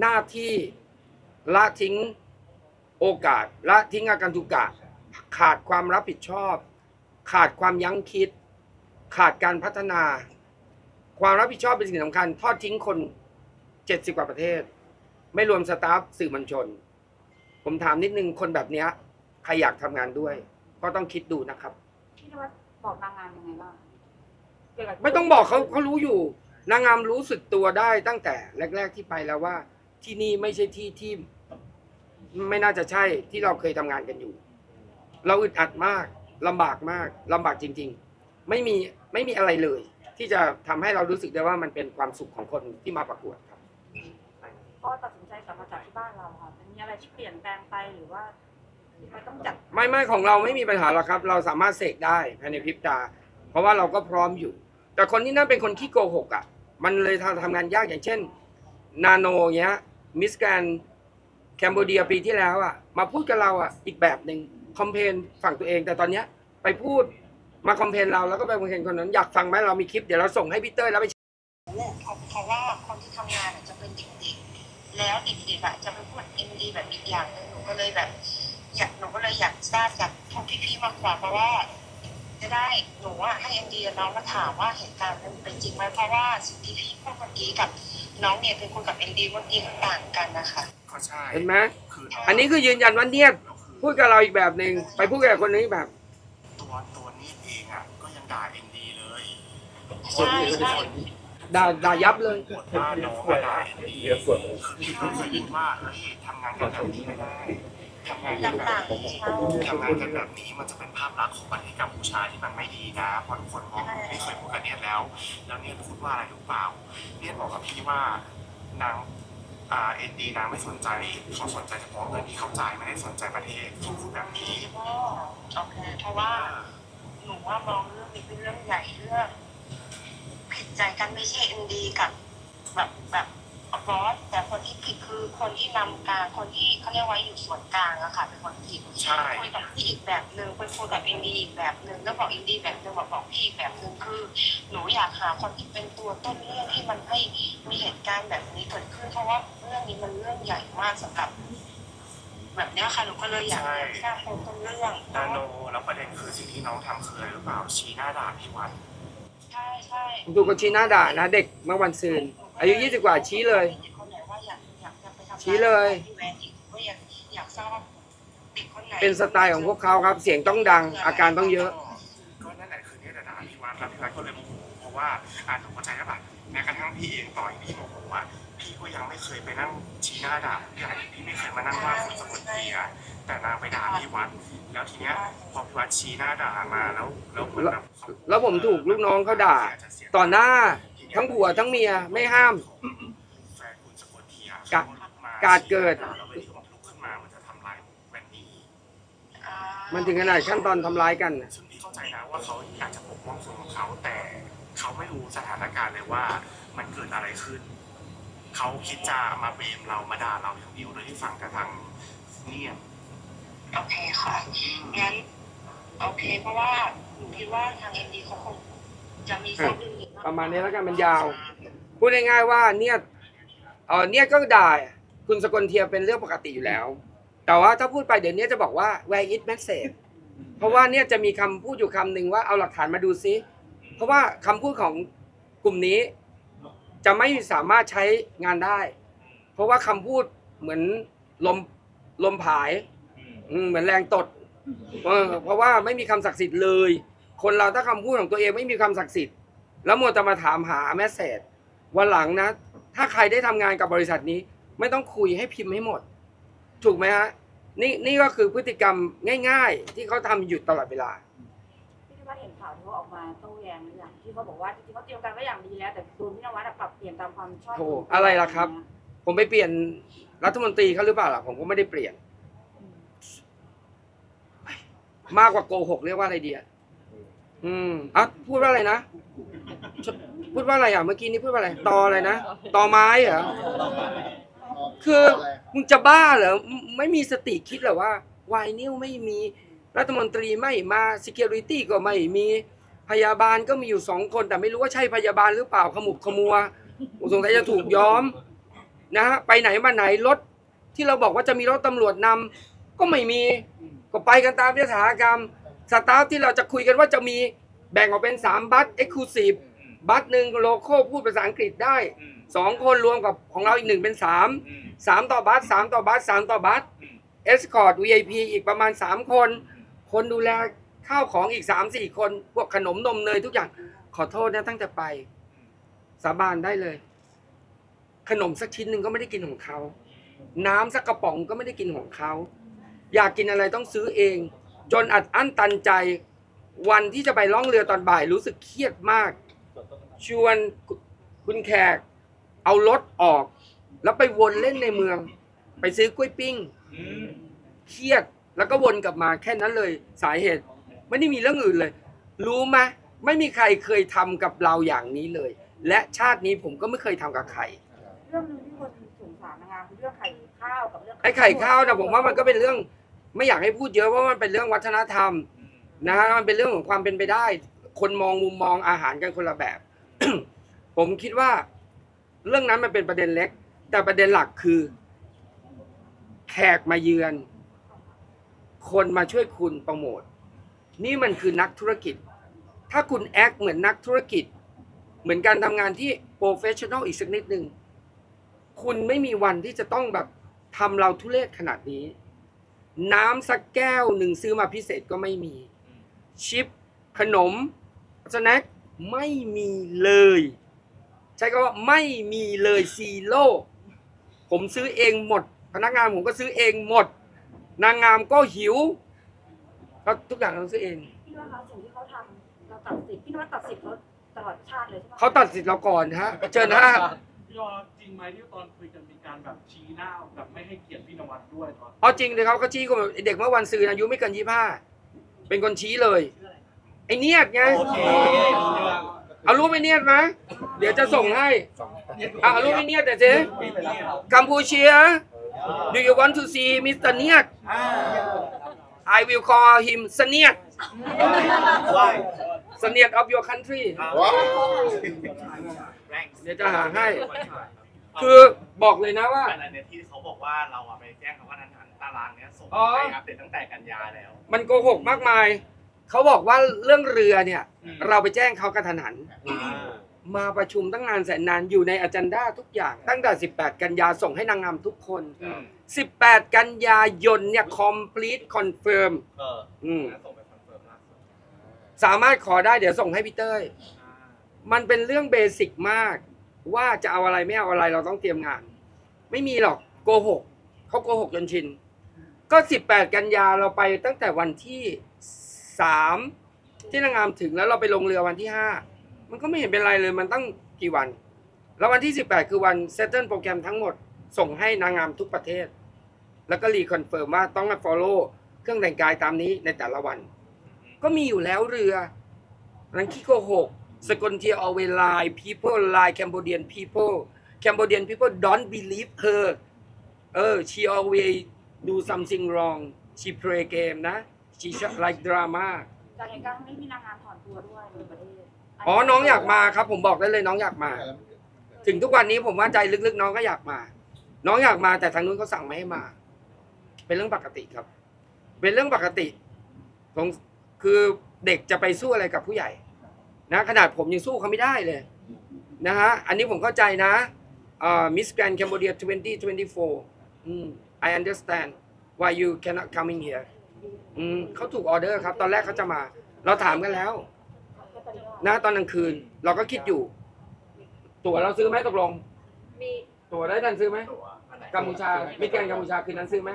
หน้าที่ละทิ้งโอกาสละทิ้งอาการทุกข์ขาดความรับผิดชอบขาดความยั้งคิดขาดการพัฒนาความรับผิดชอบเป็นสิ่งสำคัญทอดทิ้งคน70 กว่าประเทศไม่รวมสตาฟสื่อมวลชนผมถามนิดนึงคนแบบนี้ใครอยากทำงานด้วยก็ต้องคิดดูนะครับพี่นวัดบอกนางงามยังไงบ้างไม่ต้องบอกเขารู้อยู่นางงามรู้สึกตัวได้ตั้งแต่แรกๆที่ไปแล้วว่าที่นี่ไม่ใช่ที่ที่ไม่น่าจะใช่ที่เราเคยทำงานกันอยู่เราอึดอัดมากลำบากมากลำบากจริงๆไม่มีอะไรเลยที่จะทำให้เรารู้สึกได้ว่ามันเป็นความสุขของคนที่มาประกวดครับก็ตัดสินใจกลับมาจากที่บ้านเราค่ะมีอะไรที่เปลี่ยนแปลงไปหรือว่าต้องจัดไม่ของเราไม่มีปัญหาหรอกครับเราสามารถเสกได้ภายในพริบตาเพราะว่าเราก็พร้อมอยู่แต่คนที่นั่นเป็นคนขี้โกหกอ่ะมันเลยทำงานยากอย่างเช่นนาโนเงี้ยมิสแกรนด์แคนเบอร์เรียปีที่แล้วอ่ะมาพูดกับเราอ่ะอีกแบบหนึ่งคอมเพนฝั่งตัวเองแต่ตอนนี้ไปพูดมาคอมเพนเราแล้วก็ไปคอมเพนคนนั้นอยากฟังไหมเรามีคลิปเดี๋ยวเราส่งให้พี่เต้ยแล้วไปเพราะว่าคนที่ทำงานจะเป็นเด็กๆแล้วเด็กๆจะเป็นคนเอ็นดีแบบอีกอย่างหนึ่งหนูก็เลยแบบอยากหนูก็เลยอยากทราบจากพวกพี่ๆมากกว่าเพราะว่าจะได้หนูว่าให้เอ็นดีน้องมาถามว่าเหตุการณ์มันเป็นจริงไหมเพราะว่าสิ่งที่พี่พูดเมื่อกี้กับน้องเนี่ยเป็นคนกับเอ็นดีวันนี้ต่างกันนะคะก็ใช่เห็นไหมอันนี้คือยืนยันว่าเนี่ยพูดกับเราอีกแบบหนึ่งไปพูดกับคนนี้แบบตัวนี้เองอ่ะก็ยังด่าเอ็นดีเลยใช่ด่ายับเลยด่าน้องด่าเอ็นดีคือดีมากแล้วที่ทำงานกันแบบนี้ไม่ได้ทำงานกันแบบนี้มันจะเป็นภาพลักษณ์ของประเทศกัมพูชาที่มันไม่ดีนะเพราะทุกคนมองไม่เคยพูดกันเนี่ยแล้วเนี่ยพูดว่าอะไรหรือเปล่าเนี่ยบอกกับพี่ว่านางเอ็นดีนางไม่สนใจเขาสนใจเฉพาะเงินที่เข้าใจไม่ได้สนใจประเทศที่พูดแบบนี้โอเคเพราะว่าหนูว่ามองเรื่องนี้เป็นเรื่องใหญ่เรื่องผิดใจกันไม่ใช่เอ็นดีกับแบบบอสแต่คนที่ผิดคือคนที่นำกลางคนที่เขาเรียกว่าอยู่ส่วนกลางอะค่ะเป็นคนผิดคุยกับพี่อีกแบบหนึ่งคุยกับเอ็นดีอีกแบบหนึ่งแล้วบอกเอ็นดีแบบหนึ่งบอกพี่อีกแบบหนึ่งคือหนูอยากหาคนที่เป็นตัวต้นเรื่องที่มันให้มีเหตุการณ์แบบนี้เกิดขึ้นเพราะว่าเรื่องนี้มันเรื่องใหญ่มากสำหรับแบบนี้ค่ะหนูก็เลยอยากสร้างคนต้นเรื่องนาโนแล้วประเด็นคือสิ่งที่น้องทำคืออะไรหรือเปล่าชี้หน้าด่าพี่วันใช่ใช่ดูกับชี้หน้าด่านะเด็กเมื่อวันศุกร์อายุ20 กว่าชี้เลยชี้เลยอยากทราบว่า เป็นสไตล์ของพวกเขาครับเสียงต้องดังอาการต้องเยอะก็นั่นแหละคือเนี่ยแต่อภิวัตรก็เลยโมโหเพราะว่าผมเข้าใจแล้วแบบแม้กระทั่งพี่เองต่อยพี่โมโหว่าพี่ก็ยังไม่เคยไปนั่งชี้หน้าด่าพี่ไม่เคยมานั่งว่าคนสะกดพี่อะแต่นางไปด่าพี่วัดแล้วทีเนี้ยพอพี่วัดชี้หน้าด่ามาแล้วผมถูกลูกน้องเขาด่าต่อหน้าทั้งผัวทั้งเมียไม่ห้ามการเกิดมันถึงขนาดขั้นตอนทำร้ายกันซึ่งพี่เข้าใจนะว่าเขาอยากจะปกป้องส่วนของเขาแต่เขาไม่รู้สถานการณ์เลยว่ามันเกิดอะไรขึ้นเขาคิดจะมาเบมเรามาด่าเราอย่างเดียวโดยที่ฟังกระทั่งเนี่ยโอเคค่ะงั้นโอเคเพราะว่าหนูคิดว่าทางเอ็มดีเขาคงจะมีข้อดึงประมาณนี้แล้วกันมันยาวพูดง่ายๆว่าเนี่ยก็ด่าคุณสกลเทียเป็นเรื่องปกติอยู่แล้วแต่ว่าถ้าพูดไปเดี๋ยวนี้จะบอกว่า where is message เพราะว่าเนี่ยจะมีคำพูดอยู่คำหนึ่งว่าเอาหลักฐานมาดูซิเพราะว่าคำพูดของกลุ่มนี้จะไม่สามารถใช้งานได้เพราะว่าคำพูดเหมือนลมผายเหมือนแรงตดเพราะว่าไม่มีคำศักดิ์สิทธิ์เลยคนเราถ้าคำพูดของตัวเองไม่มีคำศักดิ์สิทธิ์แล้วมัวจะมาถามหา message วันหลังนะถ้าใครได้ทำงานกับบริษัทนี้ไม่ต้องคุยให้พิมพ์ให้หมดถูกไหมฮะนี่ก็คือพฤติกรรมง่ายๆที่เขาทำอยู่ตลอดเวลาพี่นวัดเห็นข่าวที่เขาออกมาโต้แย้งหรือยังที่เขาบอกว่าจริงๆเขาเตรียมกันไว้อย่างดีแล้วแต่โดนพี่นวัดปรับเปลี่ยนตามความชอบอะไรล่ะครับผมไปเปลี่ยนรัฐมนตรีเขาหรือเปล่าล่ะผมก็ไม่ได้เปลี่ยนมากกว่าโกหกเรียกว่าอะไรดีพูดว่าอะไรนะพูดว่าอะไรอ่ะเมื่อกี้นี้พูดว่าอะไรตออะไรนะตอไม้เหรอคือมึงจะบ้าเหรอไม่มีสติคิดเหรอว่าวายนิ้วไม่มีรัฐมนตรีไม่มา security ก็ไม่มีพยาบาลก็มีอยู่2คนแต่ไม่รู้ว่าใช่พยาบาลหรือเปล่าขมุกขมัวสงสัยจะถูกย้อมนะฮะไปไหนมาไหนรถที่เราบอกว่าจะมีรถตำรวจนำก็ไม่มีก็ไปกันตามยถากรรมสตาฟที่เราจะคุยกันว่าจะมีแบ่งออกเป็น3บัส exclusive บัสหนึ่งโลโก้พูดภาษาอังกฤษได้2คนรวมกับของเราอีก1เป็น3ต่อบัส3ต่อบัส3ต่อบัสเอสคอร์ต VIP อีกประมาณ3คนคนดูแลข้าวของอีก 3-4 คนพวกขนมนมเนยทุกอย่างขอโทษนะตั้งแต่ไปสาบานได้เลยขนมสักชิ้นหนึ่งก็ไม่ได้กินของเขาน้ำสักกระป๋องก็ไม่ได้กินของเขาอยากกินอะไรต้องซื้อเองจนอัดอั้นตันใจวันที่จะไปล่องเรือตอนบ่ายรู้สึกเครียดมากชวนคุณแขกเอารถออกแล้วไปวนเล่นในเมืองไปซื้อกล้วยปิ้งเครียดแล้วก็วนกลับมาแค่นั้นเลยสาเหตุไม่ได้มีเรื่องอื่นเลยรู้ไหมไม่มีใครเคยทำกับเราอย่างนี้เลยและชาตินี้ผมก็ไม่เคยทำกับใครเรื่องนึงที่คนสงสารนะคะคือเรื่องไข่ข้าวกับเรื่องไข่ข้าวนะผมว่ามันก็เป็นเรื่องไม่อยากให้พูดเยอะเพราะมันเป็นเรื่องวัฒนธรรมนะฮะมันเป็นเรื่องของความเป็นไปได้คนมองมุมมองอาหารกันคนละแบบ ผมคิดว่าเรื่องนั้นมันเป็นประเด็นเล็กแต่ประเด็นหลักคือแขกมาเยือนคนมาช่วยคุณโปรโมทนี่มันคือนักธุรกิจถ้าคุณแอคเหมือนนักธุรกิจเหมือนการทำงานที่โปรเฟชชั่นอลอีกสักนิดนึงคุณไม่มีวันที่จะต้องแบบทำเราทุเรศขนาดนี้น้ำสักแก้วหนึ่งซื้อมาพิเศษก็ไม่มีชิปขนมสแน็คไม่มีเลยใช่ก็ว่าไม่มีเลยซีโร่ผมซื้อเองหมดพนักงานผมก็ซื้อเองหมดนางงามก็หิวก็ทุกอย่างเราซื้อเองพี่ว่าเขาสิ่งที่เขาทำเราตัดสิทธิ์พี่ว่าตัดสิทธิ์เขาตลอดชาติเลยใช่ไหมเขาตัดสิทธิ์เราก่อนฮะเจอหน้าพี่ว่าจริงไหมที่ตอนคุยกันมีการแบบชี้หน้าแบบไม่ให้เกียรติพี่นวัดด้วยตอนเอาจริงเลยเขาชี้คนเด็กเมื่อวันซืนอายุไม่เกิน25เป็นคนชี้เลยไอเนียดไงเอารูปไปเนียดไหมเดี๋ยวจะส่งให้เอารูปไปเนียดแต่เจ๊กัมพูเชีย Do you want to see Mr. เนียด I will call him เสเนียด เสเนียด of your country เดี๋ยวจะหาให้คือบอกเลยนะว่าที่เขาบอกว่าเราไปแจ้งเขาว่าอาหารตารางเนี้ยส่งไปอัปเดตตั้งแต่กันยาแล้วมันโกหกมากมายเขาบอกว่าเรื่องเรือเนี่ยเราไปแจ้งเขากระทันหัน มาประชุมตั้งนานแสนนานอยู่ในอเจนดาทุกอย่างตั้งแต่18กันยาส่งให้นางงามทุกคน18กันยายนเนี่ย complete confirm สามารถขอได้เดี๋ยวส่งให้พี่เต้ยมันเป็นเรื่องเบสิกมากว่าจะเอาอะไรไม่เอาอะไรเราต้องเตรียมงานไม่มีหรอกโกหกเขาโกหกจนชินก็18กันยาเราไปตั้งแต่วันที่3ที่นางงามถึงแล้วเราไปลงเรือวันที่5มันก็ไม่เห็นเป็นไรเลยมันตั้งกี่วันแล้ววันที่18คือวันเซตเทิลโปรแกรมทั้งหมดส่งให้นางงามทุกประเทศแล้วก็รีคอนเฟิร์มว่าต้องมาฟอลโล่เครื่องแต่งกายตามนี้ในแต่ละวันก็มีอยู่แล้วเรือรังคีโกหกสกลเทียออลเวไลน์ people lie Cambodian people don't believe her she always do something wrong she play game นะ she like drama จากนั้นก็ไม่มีนางงามถอนตัวด้วยในประเทศอ๋อน้องอยากมาครับผมบอกได้เลยน้องอยากมาถึงทุกวันนี้ผมว่าใจลึกๆน้องก็อยากมาน้องอยากมาแต่ทางนู้นเขาสั่งไม่ให้มาเป็นเรื่องปกติครับเป็นเรื่องปกติของคือเด็กจะไปสู้อะไรกับผู้ใหญ่นะขนาดผมยังสู้เขาไม่ได้เลยนะฮะอันนี้ผมเข้าใจนะMiss Grand Cambodia 2024 I understand why you cannot coming here เขาถูกออเดอร์ครับตอนแรกเขาจะมาเราถามกันแล้วนะตอนกลางคืนเราก็คิดอยู่ตั๋วเราซื้อไหมตกลงมีตั๋วได้ดันซื้อไหมกัมพูชาMiss Grandกัมพูชาคืนนั้นซื้อไหม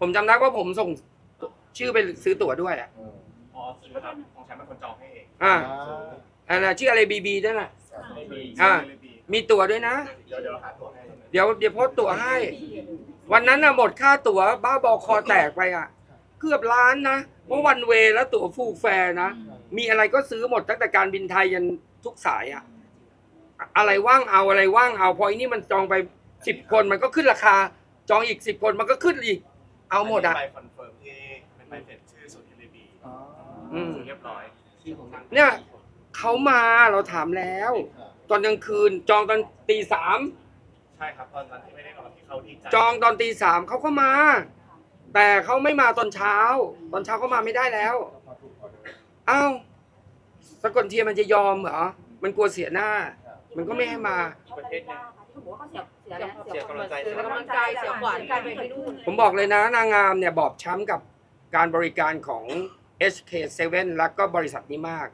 ผมจำได้ว่าผมส่งชื่อไปซื้อตั๋วด้วยอ่ะอ๋อซื้อครับของฉันเป็นคนจองให้เองชื่ออะไรบีบีด้วยนะมีตั๋วด้วยนะเดี๋ยวโพสตั๋วให้วันนั้นน่ะหมดค่าตั๋วบ้าบอคอแตกไปอ่ะเกือบล้านนะเพราะวันเวแล้วตั๋วฟูลแฟร์นะมีอะไรก็ซื้อหมดตั้งแต่การบินไทยยันทุกสายอ่ะอะไรว่างเอาอะไรว่างเอาพออันนี้มันจองไป10 คนมันก็ขึ้นราคาจองอีก10 คนมันก็ขึ้นอีกเอาหมดอ่ะคอนเฟิร์มที่เป็นใบเสร็จชื่อสุดที่เลบีเรียบร้อยเนี่ยเขามาเราถามแล้วตอนกลางคืนจองตอนตี 3ใช่ครับตอนนั้นที่ไม่ได้นอนที่เขาที่จองตอนตี 3เขาก็มาแต่เขาไม่มาตอนเช้าเขามาไม่ได้แล้วเอ้าสกลเทียมันจะยอมเหรอมันกลัวเสียหน้ามันก็ไม่ให้มาผมบอกเลยนะนางงามเนี่ยบอบช้ำกับการบริการของ HK7 แล้วก็บริษัทนี้มาก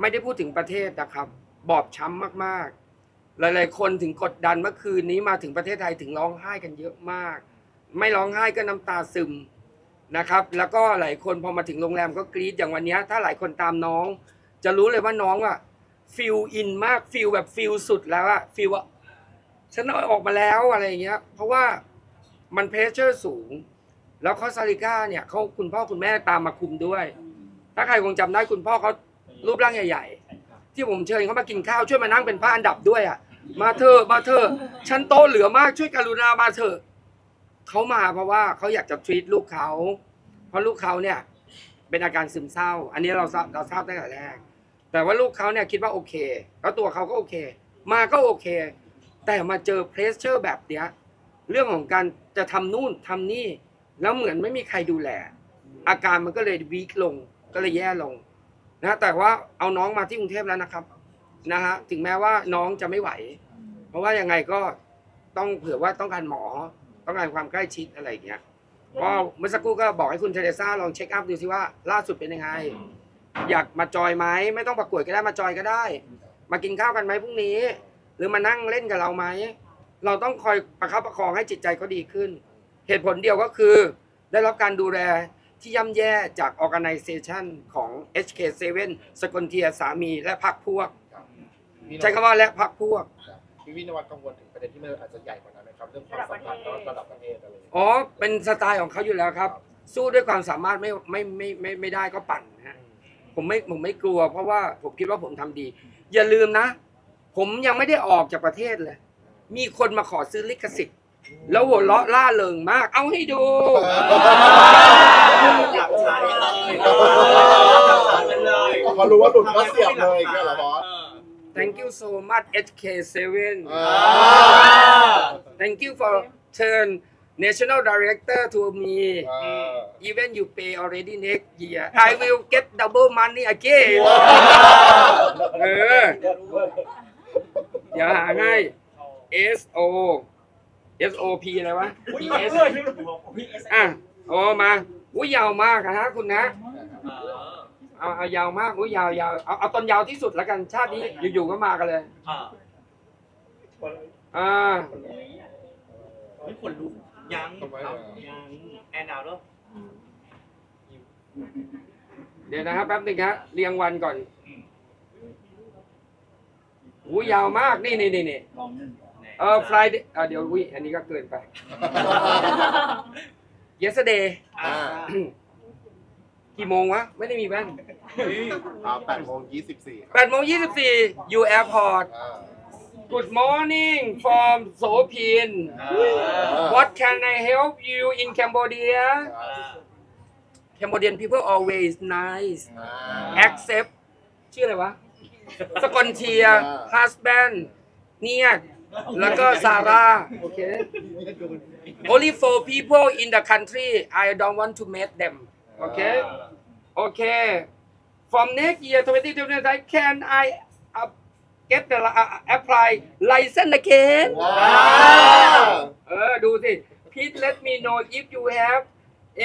ไม่ได้พูดถึงประเทศนะครับบอบช้ำมากๆหลายๆคนถึงกดดันเมื่อคืนนี้มาถึงประเทศไทยถึงร้องไห้กันเยอะมากไม่ร้องไห้ก็น้ำตาซึมนะครับแล้วก็หลายคนพอมาถึงโรงแรมก็กรี๊ดอย่างวันนี้ถ้าหลายคนตามน้องจะรู้เลยว่าน้องอ่ะฟิลอินมากฟิลแบบฟิลสุดแล้วอะฟิลว่าฉันเอาออกมาแล้วอะไรอย่างเงี้ยเพราะว่ามันเพรสเชอร์สูงแล้วคอสตาริกาเนี่ยเขาคุณพ่อคุณแม่ตามมาคุมด้วยถ้าใครคงจำได้คุณพ่อเขารูปร่างใหญ่ๆที่ผมเชิญเขามากินข้าวช่วยมานั่งเป็นผ้าอันดับด้วยอะมาเถอะมาเถอะฉันโตเหลือมากช่วยกรุณามาเถอะเขามาเพราะว่าเขาอยากจะทรีตลูกเขาเพราะลูกเขาเนี่ยเป็นอาการซึมเศร้าอันนี้เราทราบตั้งแต่แรกแต่ว่าลูกเขาเนี่ยคิดว่าโอเคแล้วตัวเขาก็โอเคมาก็โอเคแต่มาเจอเพรสเชอร์แบบเนี้ยเรื่องของการจะทำนู่นทำนี่แล้วเหมือนไม่มีใครดูแลอาการมันก็เลยวีคลงก็เลยแย่ลงนะแต่ว่าเอาน้องมาที่กรุงเทพแล้วนะครับนะฮะถึงแม้ว่าน้องจะไม่ไหวเพราะว่ายังไงก็ต้องเผื่อว่าต้องการหมอต้องการความใกล้ชิดอะไรอย่างเงี้ยก็เมื่อสักครู่ก็บอกให้คุณเทเรซ่าลองเช็คอัพดูสิว่าล่าสุดเป็นยังไงอยากมาจอยไหมไม่ต้องประกวดก็ได้มาจอยก็ได้มากินข้าวกันไหมพรุ่งนี้หรือมานั่งเล่นกับเราไหมเราต้องคอยประคับประคองให้จิตใจเขาดีขึ้นเหตุผลเดียวก็คือได้รับการดูแลที่ย่ำแย่จาก Organization ของ HK7 สกลเทียสามีและพรรคพวกใช้คำว่าและพรรคพวกวินวัฒน์กังวลถึงประเด็นที่มันอาจจะใหญ่กว่านั้นไหมครับเรื่องความสัมพันธ์ระดับประเทศอะไรอ๋อเป็นสไตล์ของเขาอยู่แล้วครับสู้ด้วยความสามารถไม่ได้ก็ปั่นนะผมไม่กลัวเพราะว่าผมคิดว่าผมทำดีอย่าลืมนะผมยังไม่ได้ออกจากประเทศเลยมีคนมาขอซื้อลิขสิทธิ์แล้วหัวเราะล่าเริงมากเอาให้ดูอยากใช้เลยพอรู้ว่าหลุดก็เสียบเลยแค่หรอบอส Thank you so much HK7 Thank you for turn National Director told me, even you pay already next year, I will get double money again. อย่าหาง่าย SOP อะไรวะ อ๋อมาโอ้ยยาวมากนะคุณนะเอายาวมากโอ้ยยาวเอาตอนยาวที่สุดแล้วกันชาตินี้อยู่ๆก็มากันเลย เดี๋ยวนะครับแป๊บนึงครับเรียงวันก่อนหูยาวมากนี่เดี๋ยวอันนี้ก็เกินไป yesterday กี่โมงวะไม่ได้มีแว่น8:24 8:24 อยู่ airport Good morning from Sopin. What can I help you in Cambodia? Cambodian people always nice. Accept. ชื่ออะไรวะ Sakontia husband เนียดแล้วก็ซาร่า Okay. Only four people in the country. I don't want to meet them. Okay. Okay. From next year 2025, can I get the apply license again. Wow. ดูสิ Please let me know if you have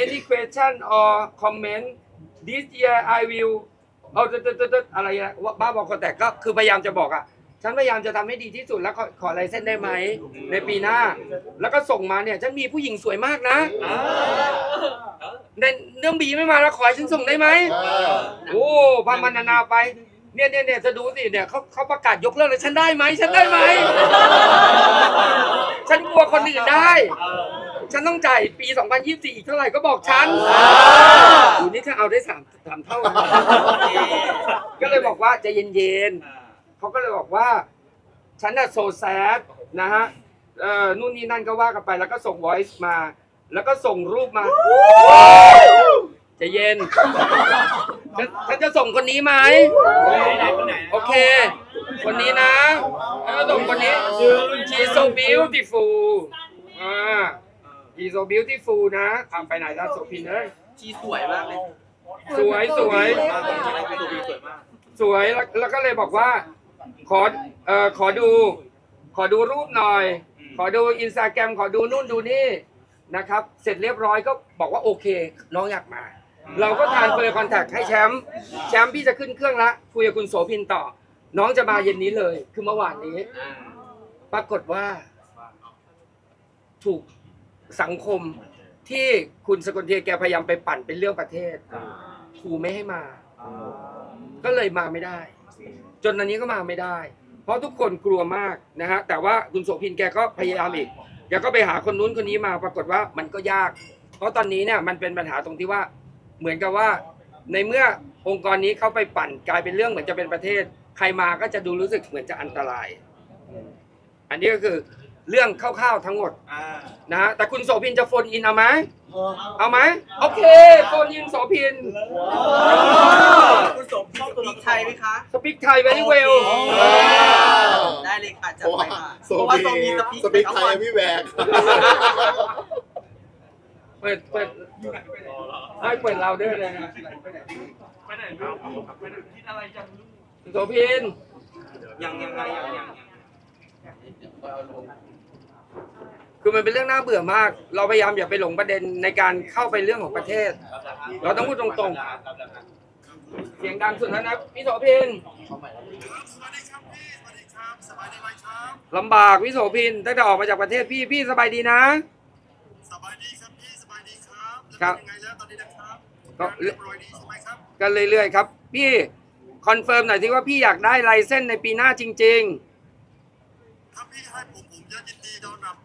any question or comment. This year I will บ้าบอกคนแตกก็คือพยายามจะบอกอ่ะฉันพยายามจะทำให้ดีที่สุดแล้วขอไลเซนส์ได้ไหมในปีหน้าแล้วก็ส่งมาเนี่ยฉันมีผู้หญิงสวยมากนะในเรื่องบีไม่มาแล้วขอให้ฉันส่งได้ไหมโอ้พามานาไป เนี่ยจะดูสิเนี่ยเขาประกาศยกเลิกเลยฉันได้ไหมฉันกลัวคนอื่นได้ฉันต้องจ่ายปี 2024 อีกเท่าไหร่ก็บอกฉันดูนี่ถ้าเอาได้3เท่าก็เลยบอกว่าใจเย็นๆเขาก็เลยบอกว่าฉันน่ะโซแซดนะฮะนู่นนี่นั่นก็ว่ากันไปแล้วก็ส่ง voice มาแล้วก็ส่งรูปมา ใจเย็นฉันจะส่งคนนี้ไหมโอเคคนนี้นะส่งคนนี้ She's so beautiful She's so beautiful นะทำไปไหนล่ะโซพินเนอร์ She สวยมากเลยสวยแล้วก็เลยบอกว่าขอดูรูปหน่อยขอดู Instagram ขอดูนู่นดูนี่นะครับเสร็จเรียบร้อยก็บอกว่าโอเคน้องอยากมา เราก็ทานคุยกับคอนแทคให้แชมป์พี่จะขึ้นเครื่องละคุยกับคุณโสภินต่อน้องจะมาเย็นนี้เลยคือเมื่อวานนี้ปรากฏว่าถูกสังคมที่คุณสกลเทียแกพยายามไปปั่นเป็นเรื่องประเทศถูไม่ให้มาก็เลยมาไม่ได้จนอันนี้ก็มาไม่ได้เพราะทุกคนกลัวมากนะฮะแต่ว่าคุณโสภินแกก็พยายามอีกแกก็ไปหาคนนู้นคนนี้มาปรากฏว่ามันก็ยากเพราะตอนนี้เนี่ยมันเป็นปัญหาตรงที่ว่า เหมือนจะอันตรายอันนี้ก็คือเรื่องคร่าวๆทั้งหมดนะฮะแต่คุณโสภินจะโฟนอินเอาไหมเอาไหมโอเคโฟนอินโสภินได้เลยค่ะจะไปค่ะสปีกไทยไหมคะสปีกไทย ไม่แน่นครับไม่แน่นคิดอะไรอย่างรู้โสภินคือมันเป็นเรื่องน่าเบื่อมากเราพยายามอย่าไปหลงประเด็นในการเข้าไปเรื่องของประเทศเราต้องพูดตรงๆเสียงดังสุดแล้วนะพี่โสภินลำบากพี่โสภินตั้งแต่ออกมาจากประเทศพี่สบายดีนะสบายดีครับ ก็เรื่อยๆครับพี่คอนเฟิร์มหน่อยสิว่าพี่อยากได้ไลเซนส์ในปีหน้าจริงๆครับพี่ให้ผมยินดีต้อนรับ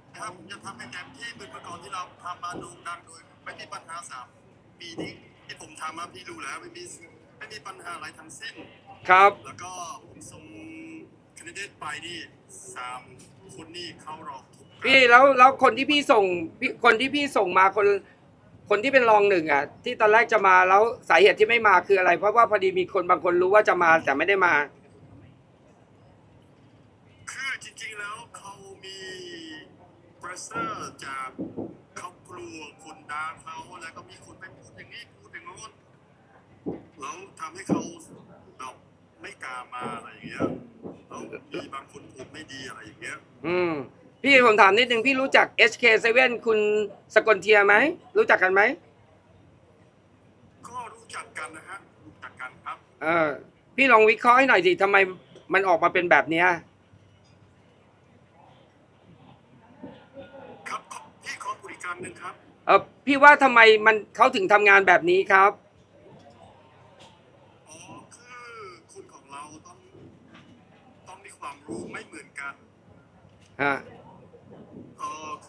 จะทำให้เต็มที่เป็นประกอบที่เราทำมาโด่งดังโดยไม่มีปัญหา3ปีนี้ที่ผมทำมาพี่รู้แล้วไม่มีปัญหาอะไรทั้งสิ้นครับแล้วก็คนที่พี่ส่งมาคน คนที่เป็นรองหนึ่งอ่ะที่ตอนแรกจะมาแล้วสาเหตุที่ไม่มาคืออะไรเพราะว่าพอดีมีคนบางคนรู้ว่าจะมาแต่ไม่ได้มาคือจริงๆแล้วเขามีเบรสเซอร์จากเขา เขาแล้วก็มีคนไปพูดอย่างนี้พูดอย่างโน้นแล้วทำให้เขาแบบไม่กล้ามาอะไรอย่างเงี้ยแล้วมีบางคนพูดไม่ดีอะไรอย่างเงี้ยพี่ผมถามนิดนึงพี่รู้จัก HK7 คุณสกลเทียไหมรู้จักกันไหมก็รู้จักกันนะฮะรู้จักกันครับพี่ลองวิเคราะห์ให้หน่อยสิทำไมมันออกมาเป็นแบบเนี้ยครับพี่ขอบริการหนึ่งครับพี่ว่าทำไมมันเขาถึงทำงานแบบนี้ครับคือคนของเราต้องมีความรู้ไม่เหมือนกัน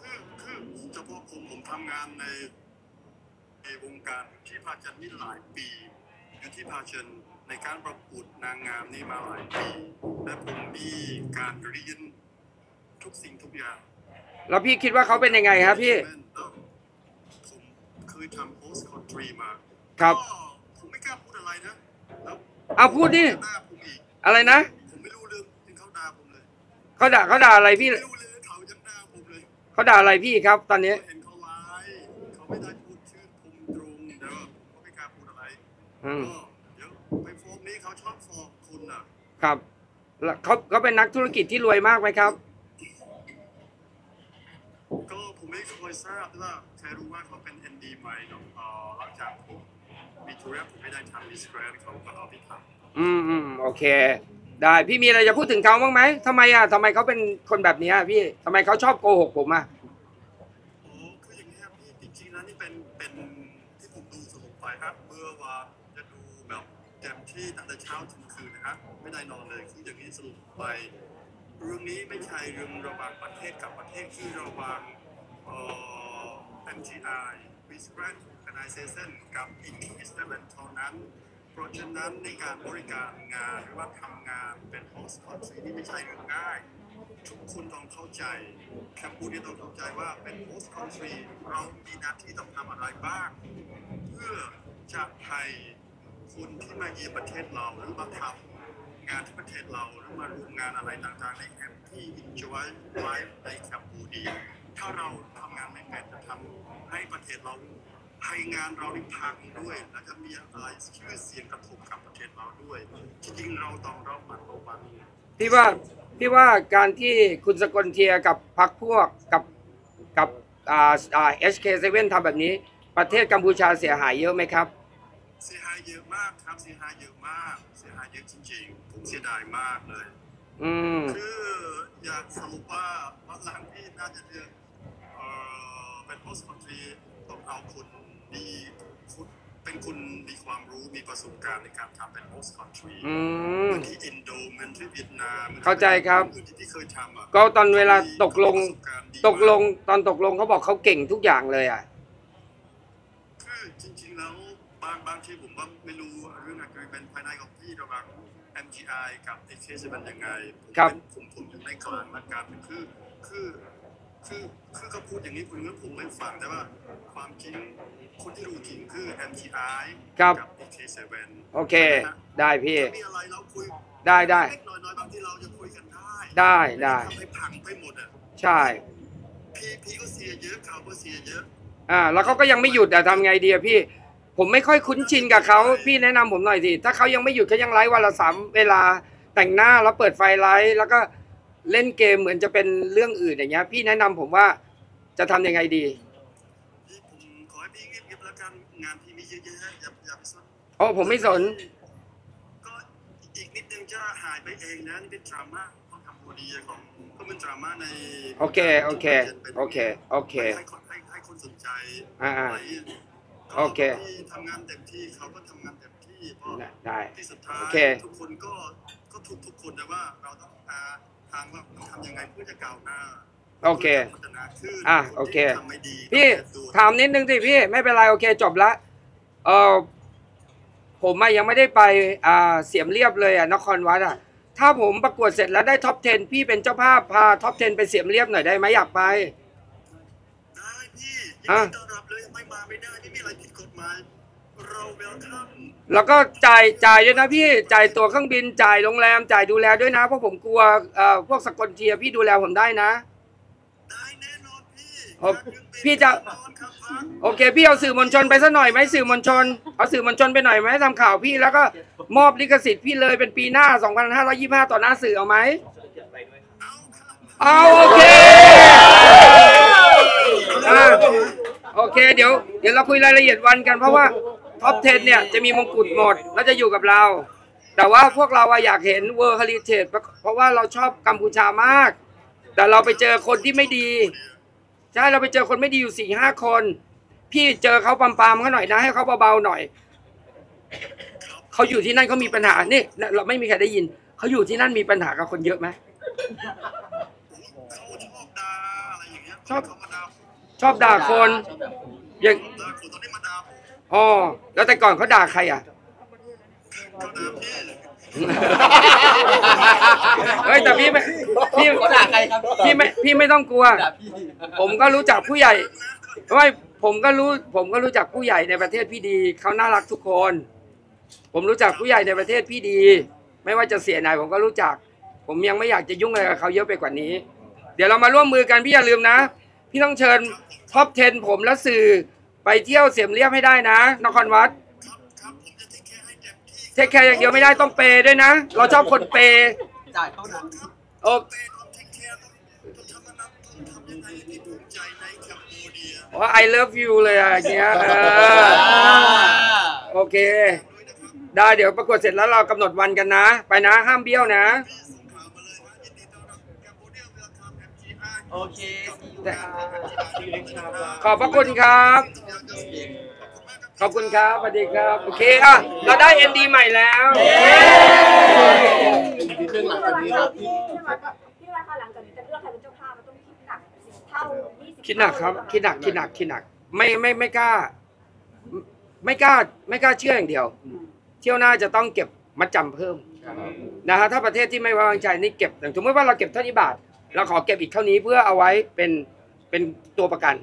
คือเฉพาะผมทำงานในวงการที่พาชันนี่หลายปีอยู่ที่พาชันในการประกวดนางงามนี่มาหลายปีและผมมีการเรียนทุกสิ่งทุกอย่างแล้วพี่คิดว่าเขาเป็นยังไงครับพี่ผมเคยทำโพสต์คอนทรีมาครับผมไม่กล้าพูดอะไรนะเอาพูดดิอะไรนะผมไม่รู้เรื่องที่เขาด่าผมเลยเขาด่าอะไรพี่ไม่รู้เลยเขาจะด่าผมเลยเขาด่าอะไรพี่ครับตอนนี้เห็นเขาไลฟ์เขาไม่ได้พูดชื่อผมตรงแต่ว่าเขาไม่กล้าพูดอะไรไปโฟมนี้เขาชอบโฟมคุณนะครับแล้วเขาเป็นนักธุรกิจที่รวยมากไหมครับก็ผมไม่เคยทราบว่าใครรู้ว่าเขาเป็น ND ไหมเนาะหลังจากผมมีธุระผมไม่ได้ทำมิสแกรนเขาก็เอาไปทำโอเคได้พี่มีอะไรจะพูดถึงเขาบ้างไหมทำไมเขาเป็นคนแบบนี้พี่ทำไมเขาชอบโกหกผมอ่ะโอ้คืออย่างนี้ครับพี่จริงๆนะนี่เป็นที่ผมดูสรุปไปครับเมื่อว่าจะดูแบบเต็มที่ตั้งแต่เช้าถึงคืนนะครับไม่ได้นอนเลยคืออย่างนี้สรุปไปเรื่องนี้ไม่ใช่เรื่องระหว่างประเทศกับประเทศที่ระหว่าง MGI Miss Grand Organization กับ Inter-Island เท่านั้นเพราะฉะนั้นในการบริการงานหรือว่าทำงานเป็นโฮสต์คอนทรีนี่ไม่ใช่เรื่องง่ายทุกคนต้องเข้าใจแคมปูนี่ต้องเข้าใจว่าเป็นโฮสต์คอนทรีเรามีหน้าที่ต้องทำอะไรบ้างเพื่อจะให้คนที่มาเยือนประเทศเราหรือมาทำงานที่ประเทศเราหรือมาร่วมงานอะไรต่างๆในแคมป์ที่อินจอยไลฟ์ในแคมป์บูดีถ้าเราทำงานไม่แม่นจะทำให้ประเทศเราให้งานเราได้พังด้วยและจะมีอะไรชื่อเสียงกระทบกับประเทศเราด้วยจริงๆเราต้องรับมันเอาไว้พี่ว่าการที่คุณสกลเทียกับพรรคพวกกับHK7 ทำแบบนี้ประเทศกัมพูชาเสียหายเยอะไหมครับเสียหายเยอะมากครับเสียหายเยอะมากเสียหายเยอะจริงๆผมเสียดายมากเลยคืออยากสรุปว่าวันหลังที่น่าจะเลือกเป็นโพสต์คอนทรีต้องเอาคนดีเป็นคนมีความรู้มีประสบการณ์ในการทำเป็นโพสต์คอนทรีเหมือนที่อินโดเหมือนที่เวียดนามเข้าใจครับที่เคยทำก็ตอนเวลาตกลงตอนตกลงเขาบอกเขาเก่งทุกอย่างเลยอ่ะคือจริงๆแล้วบางทีผมก็ไม่รู้เรื่องอะไรเป็นภายในของพี่ระหว่าง MGI กับ HK7 มันยังไงผมอยู่ในกลางหลักการคือเขาพูดอย่างนี้ผมไม่ฟังแต่ว่าความจริงคนที่รู้จริงคือ MGI กับ HK7 โอเคได้พี่มีอะไรเราคุยได้เล็กน้อยบางที่เราจะคุยกันได้ทำให้พังไปหมดอ่ะใช่พี่ก็เสียเยอะเขาก็เสียเยอะแล้วเขาก็ยังไม่หยุดอ่ะทำไงดีอ่ะพี่ผมไม่ค่อยคุ้นชินกับเขาพี่แนะนำผมหน่อยสิถ้าเขายังไม่หยุดเขายังไลฟ์วันละ3เวลาแต่งหน้าแล้วเปิดไฟไลฟ์แล้วก็เล่นเกมเหมือนจะเป็นเรื่องอื่นอย่างเงี้ยพี่แนะนำผมว่าจะทำยังไงดีผมขอให้พี่เงียบๆแล้วกันงานพี่มีเยอะๆอย่าไปสนอ๋อผมไม่สนก็อีกนิดนึงจะหายไปเองนะนี่เป็นดราม่าต้องทำตัวดีของก็เป็นดราม่าในโอเคให้คนสนใจโอเคทำงานเต็มที่เขาก็ทำงานเต็มที่เพราะที่สุดท้ายทุกคนก็ถูกทุกคนแต่ว่าเราต้องหาทางว่าเราทำยังไงเพื่อจะก้าวหน้าโอเคโอเคพี่ถามนิดนึงสิพี่ไม่เป็นไรโอเคจบละผมยังไม่ได้ไปเสียมเรียบเลยนครวัดถ้าผมประกวดเสร็จแล้วได้ท็อป10พี่เป็นเจ้าภาพพาท็อป10ไปเสียมเรียบหน่อยได้ไหมอยากไปได้พี่ต้อนรับเลยไม่มาไม่ได้ไม่มีอะไรผิดกฎหมายเราเวลคัมแล้วก็จ่ายด้วยนะพี่จ่ายตั๋วเครื่องบินจ่ายโรงแรมจ่ายดูแลด้วยนะเพราะผมกลัวพวกสกลเทียพี่ดูแลผมได้นะได้แน่นอนพี่ พี่จะโอเคพี่เอาสื่อมวลชนไปซะหน่อยไหมสื่อมวลชนเอาสื่อมวลชนไปหน่อยไหมทำข่าวพี่แล้วก็มอบลิขสิทธิ์พี่เลยเป็นปีหน้า2525ต่อหน้าสื่อเอาไหมเอาโอเคโอเคเดี๋ยวเราคุยรายละเอียดวันกันเพราะว่าท็อป 10 เนี่ยจะมีมงกุฎหมดแล้วจะอยู่กับเราแต่ว่าพวกเราอยากเห็น World Heritage เพราะว่าเราชอบกัมพูชามากแต่เราไปเจอคนที่ไม่ดีใช่เราไปเจอคนไม่ดีอยู่4-5 คนพี่เจอเขาปามเขาหน่อยนะให้เขาเบาๆหน่อยเขาอยู่ที่นั่นเขามีปัญหานี่เราไม่มีใครได้ยินเขาอยู่ที่นั่นมีปัญหากับคนเยอะไหมชอบด่าคนอย่างอ๋อแล้วแต่ก่อนเขาด่าใครอ่ะเฮ้ยแต่พี่ไม่ต้องกลัวผมก็รู้จักผู้ใหญ่ไม่ผมก็รู้จักผู้ใหญ่ในประเทศพี่ดีเขาน่ารักทุกคนผมรู้จักผู้ใหญ่ในประเทศพี่ดีไม่ว่าจะเสียไหนผมก็รู้จักผมยังไม่อยากจะยุ่งอะไรกับเขาเยอะไปกว่านี้เดี๋ยวเรามาร่วมมือกันพี่อย่าลืมนะพี่ต้องเชิญท็อป 10 ผมและสื่อไปเที่ยวเสียมเรียบให้ได้นะนครวัดเทคแคร์อย่างเดียวไม่ได้ต้องเปย์ด้วยนะเราชอบคนเปย์จ่ายเท่านั้นโอ้ว่า I love you เลยอย่างเงี้ยโอเคได้เดี๋ยวประกวดเสร็จแล้วเรากำหนดวันกันนะไปนะห้ามเบี้ยวนะโอเคขอบพระคุณครับขอบคุณครับสวัสดีครับโอเคอ่ะเราได้ ND ใหม่แล้วเรื่องหลังจากนี้ครับที่ว่าข้างหลังจากนี้จะเลือกใครเป็นเจ้าภาพมันต้องคิดหนักเท่าคิดหนักครับคิดหนักไม่กล้าเชื่ออย่างเดียวเที่ยวหน้าจะต้องเก็บมัดจำเพิ่มนะฮะถ้าประเทศที่ไม่ไว้วางใจนี่เก็บอย่างสมมติว่าเราเก็บเท่านี้บาทเราขอเก็บอีกเท่านี้เพื่อเอาไว้เป็นตัวประกัน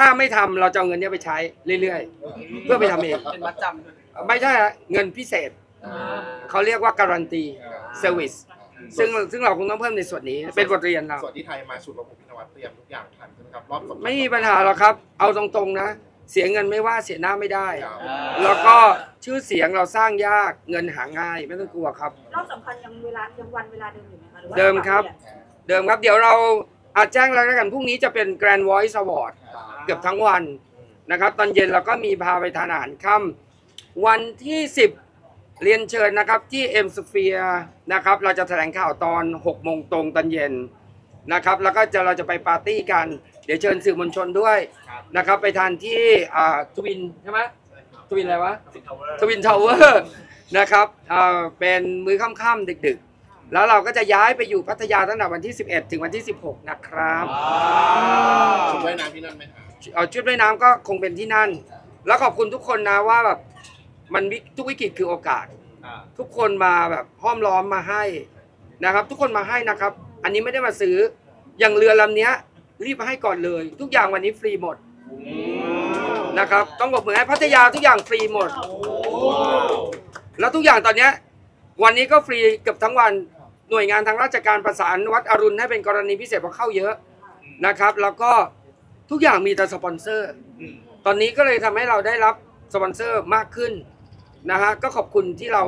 ถ้าไม่ทำเราจะเอาเงินนี้ไปใช้เรื่อยๆเพื่อไปทำเองเป็นมัดจำไม่ใช่เงินพิเศษเขาเรียกว่าการันตีเซอร์วิสซึ่งเราคงต้องเพิ่มในส่วนนี้เป็นบทเรียนเราส่วนที่ไทยมาชุดระบบพินวัตเตรียมทุกอย่างทันนะครับรอบสองไม่มีปัญหาหรอกครับเอาตรงๆนะเสียเงินไม่ว่าเสียหน้าไม่ได้แล้วก็ชื่อเสียงเราสร้างยากเงินหาง่ายไม่ต้องกลัวครับรอบสำคัญยังเวลายังวันเวลาเดิมอยู่ไหมคะเดิมครับเดี๋ยวเราอาจแจ้งแล้วกันพรุ่งนี้จะเป็น Grand Voice Award เกือบทั้งวันนะครับตอนเย็นเราก็มีพาไปทานอาหารค่ำวันที่10เรียนเชิญนะครับที่เอ็มสเฟียร์นะครับเราจะแถลงข่าวตอน18:00 ตอนเย็นนะครับแล้วก็เราจะไปปาร์ตี้กันเดี๋ยวเชิญสื่อมวลชนด้วยนะครับไปทานที่ทวินใช่ไหมทวินอะไรวะทวินทาวเวอร์นะครับเป็นมื้อค่ำๆดึกๆแล้วเราก็จะย้ายไปอยู่พัทยาตั้งแต่วันที่11ถึงวันที่16นะครับชุดว่ายน้ำที่นั่นไหมเอาชุดว่ายน้ำก็คงเป็นที่นั่นแล้วขอบคุณทุกคนนะว่าแบบมันทุกวิกฤตคือโอกาสทุกคนมาแบบห้อมล้อมมาให้นะครับทุกคนมาให้นะครับอันนี้ไม่ได้มาซื้ออย่างเรือลำนี้รีบมาให้ก่อนเลยทุกอย่างวันนี้ฟรีหมดนะครับต้องบอกเหมือนให้พัทยาทุกอย่างฟรีหมดแล้วทุกอย่างตอนนี้วันนี้ก็ฟรีเกือบทั้งวันหน่วยงานทางราชการประสานวัดอรุณให้เป็นกรณีพิเศษเพราะเข้าเยอะนะครับแล้วก็ทุกอย่างมีแต่สปอนเซอร์ตอนนี้ก็เลยทำให้เราได้รับสปอนเซอร์มากขึ้นนะฮะก็ขอบคุณที่เรา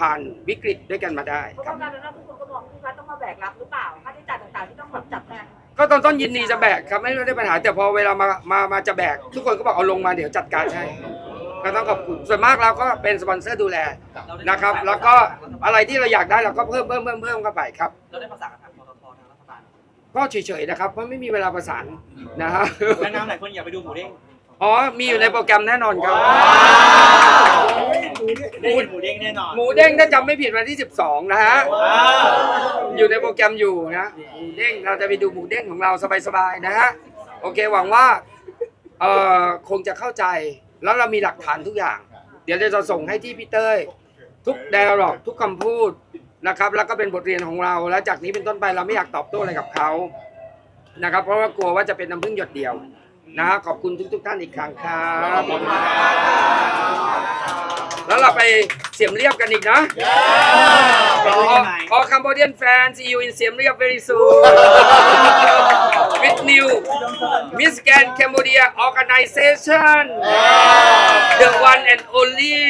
ผ่านวิกฤตด้วยกันมาได้ครับการรับทุกคนก็มองที่ว่าต้องมาแบกรับหรือเปล่าค่าใช้จ่ายต่างๆที่ต้องจัดแบกก็ต้นยินดีจะแบกครับไม่ได้ปัญหาแต่พอเวลามาจะแบกทุกคนก็บอกเอาลงมาเดี๋ยวจัดการให้ก็ต้องขอบคุณส่วนมากเราก็เป็นสปอนเซอร์ดูแลนะครับแล้วก็อะไรที่เราอยากได้เราก็เพิ่มเข้าไปครับเราได้ประสานกับทางปตททางรัฐบาลก็เฉยๆนะครับเพราะไม่มีเวลาประสานนะครับแนะนำหลายคนอยากไปดูหมูเด้งอ๋อมีอยู่ในโปรแกรมแน่นอนครับหมูเด้งแน่นอนหมูเด้งถ้าจำไม่ผิดวันที่12นะฮะอยู่ในโปรแกรมอยู่นะหมูเด้งเราจะไปดูหมูเด้งของเราสบายๆนะฮะโอเคหวังว่าคงจะเข้าใจแล้วเรามีหลักฐานทุกอย่างเดี๋ยวจะส่งให้ที่พี่เต้ยทุกไดอะล็อกทุกคำพูดนะครับแล้วก็เป็นบทเรียนของเราและจากนี้เป็นต้นไปเราไม่อยากตอบโต้อะไรกับเขานะครับเพราะว่ากลัวว่าจะเป็นน้ำพึ่งหยดเดียวนะขอบคุณทุกท่านอีกครั้งครับ แล้วเราไปเสียมเรียบกันอีกนะขอCambodian fan see you in เสียมเรียบ very soon with new Miss Grand Cambodia organization the one and only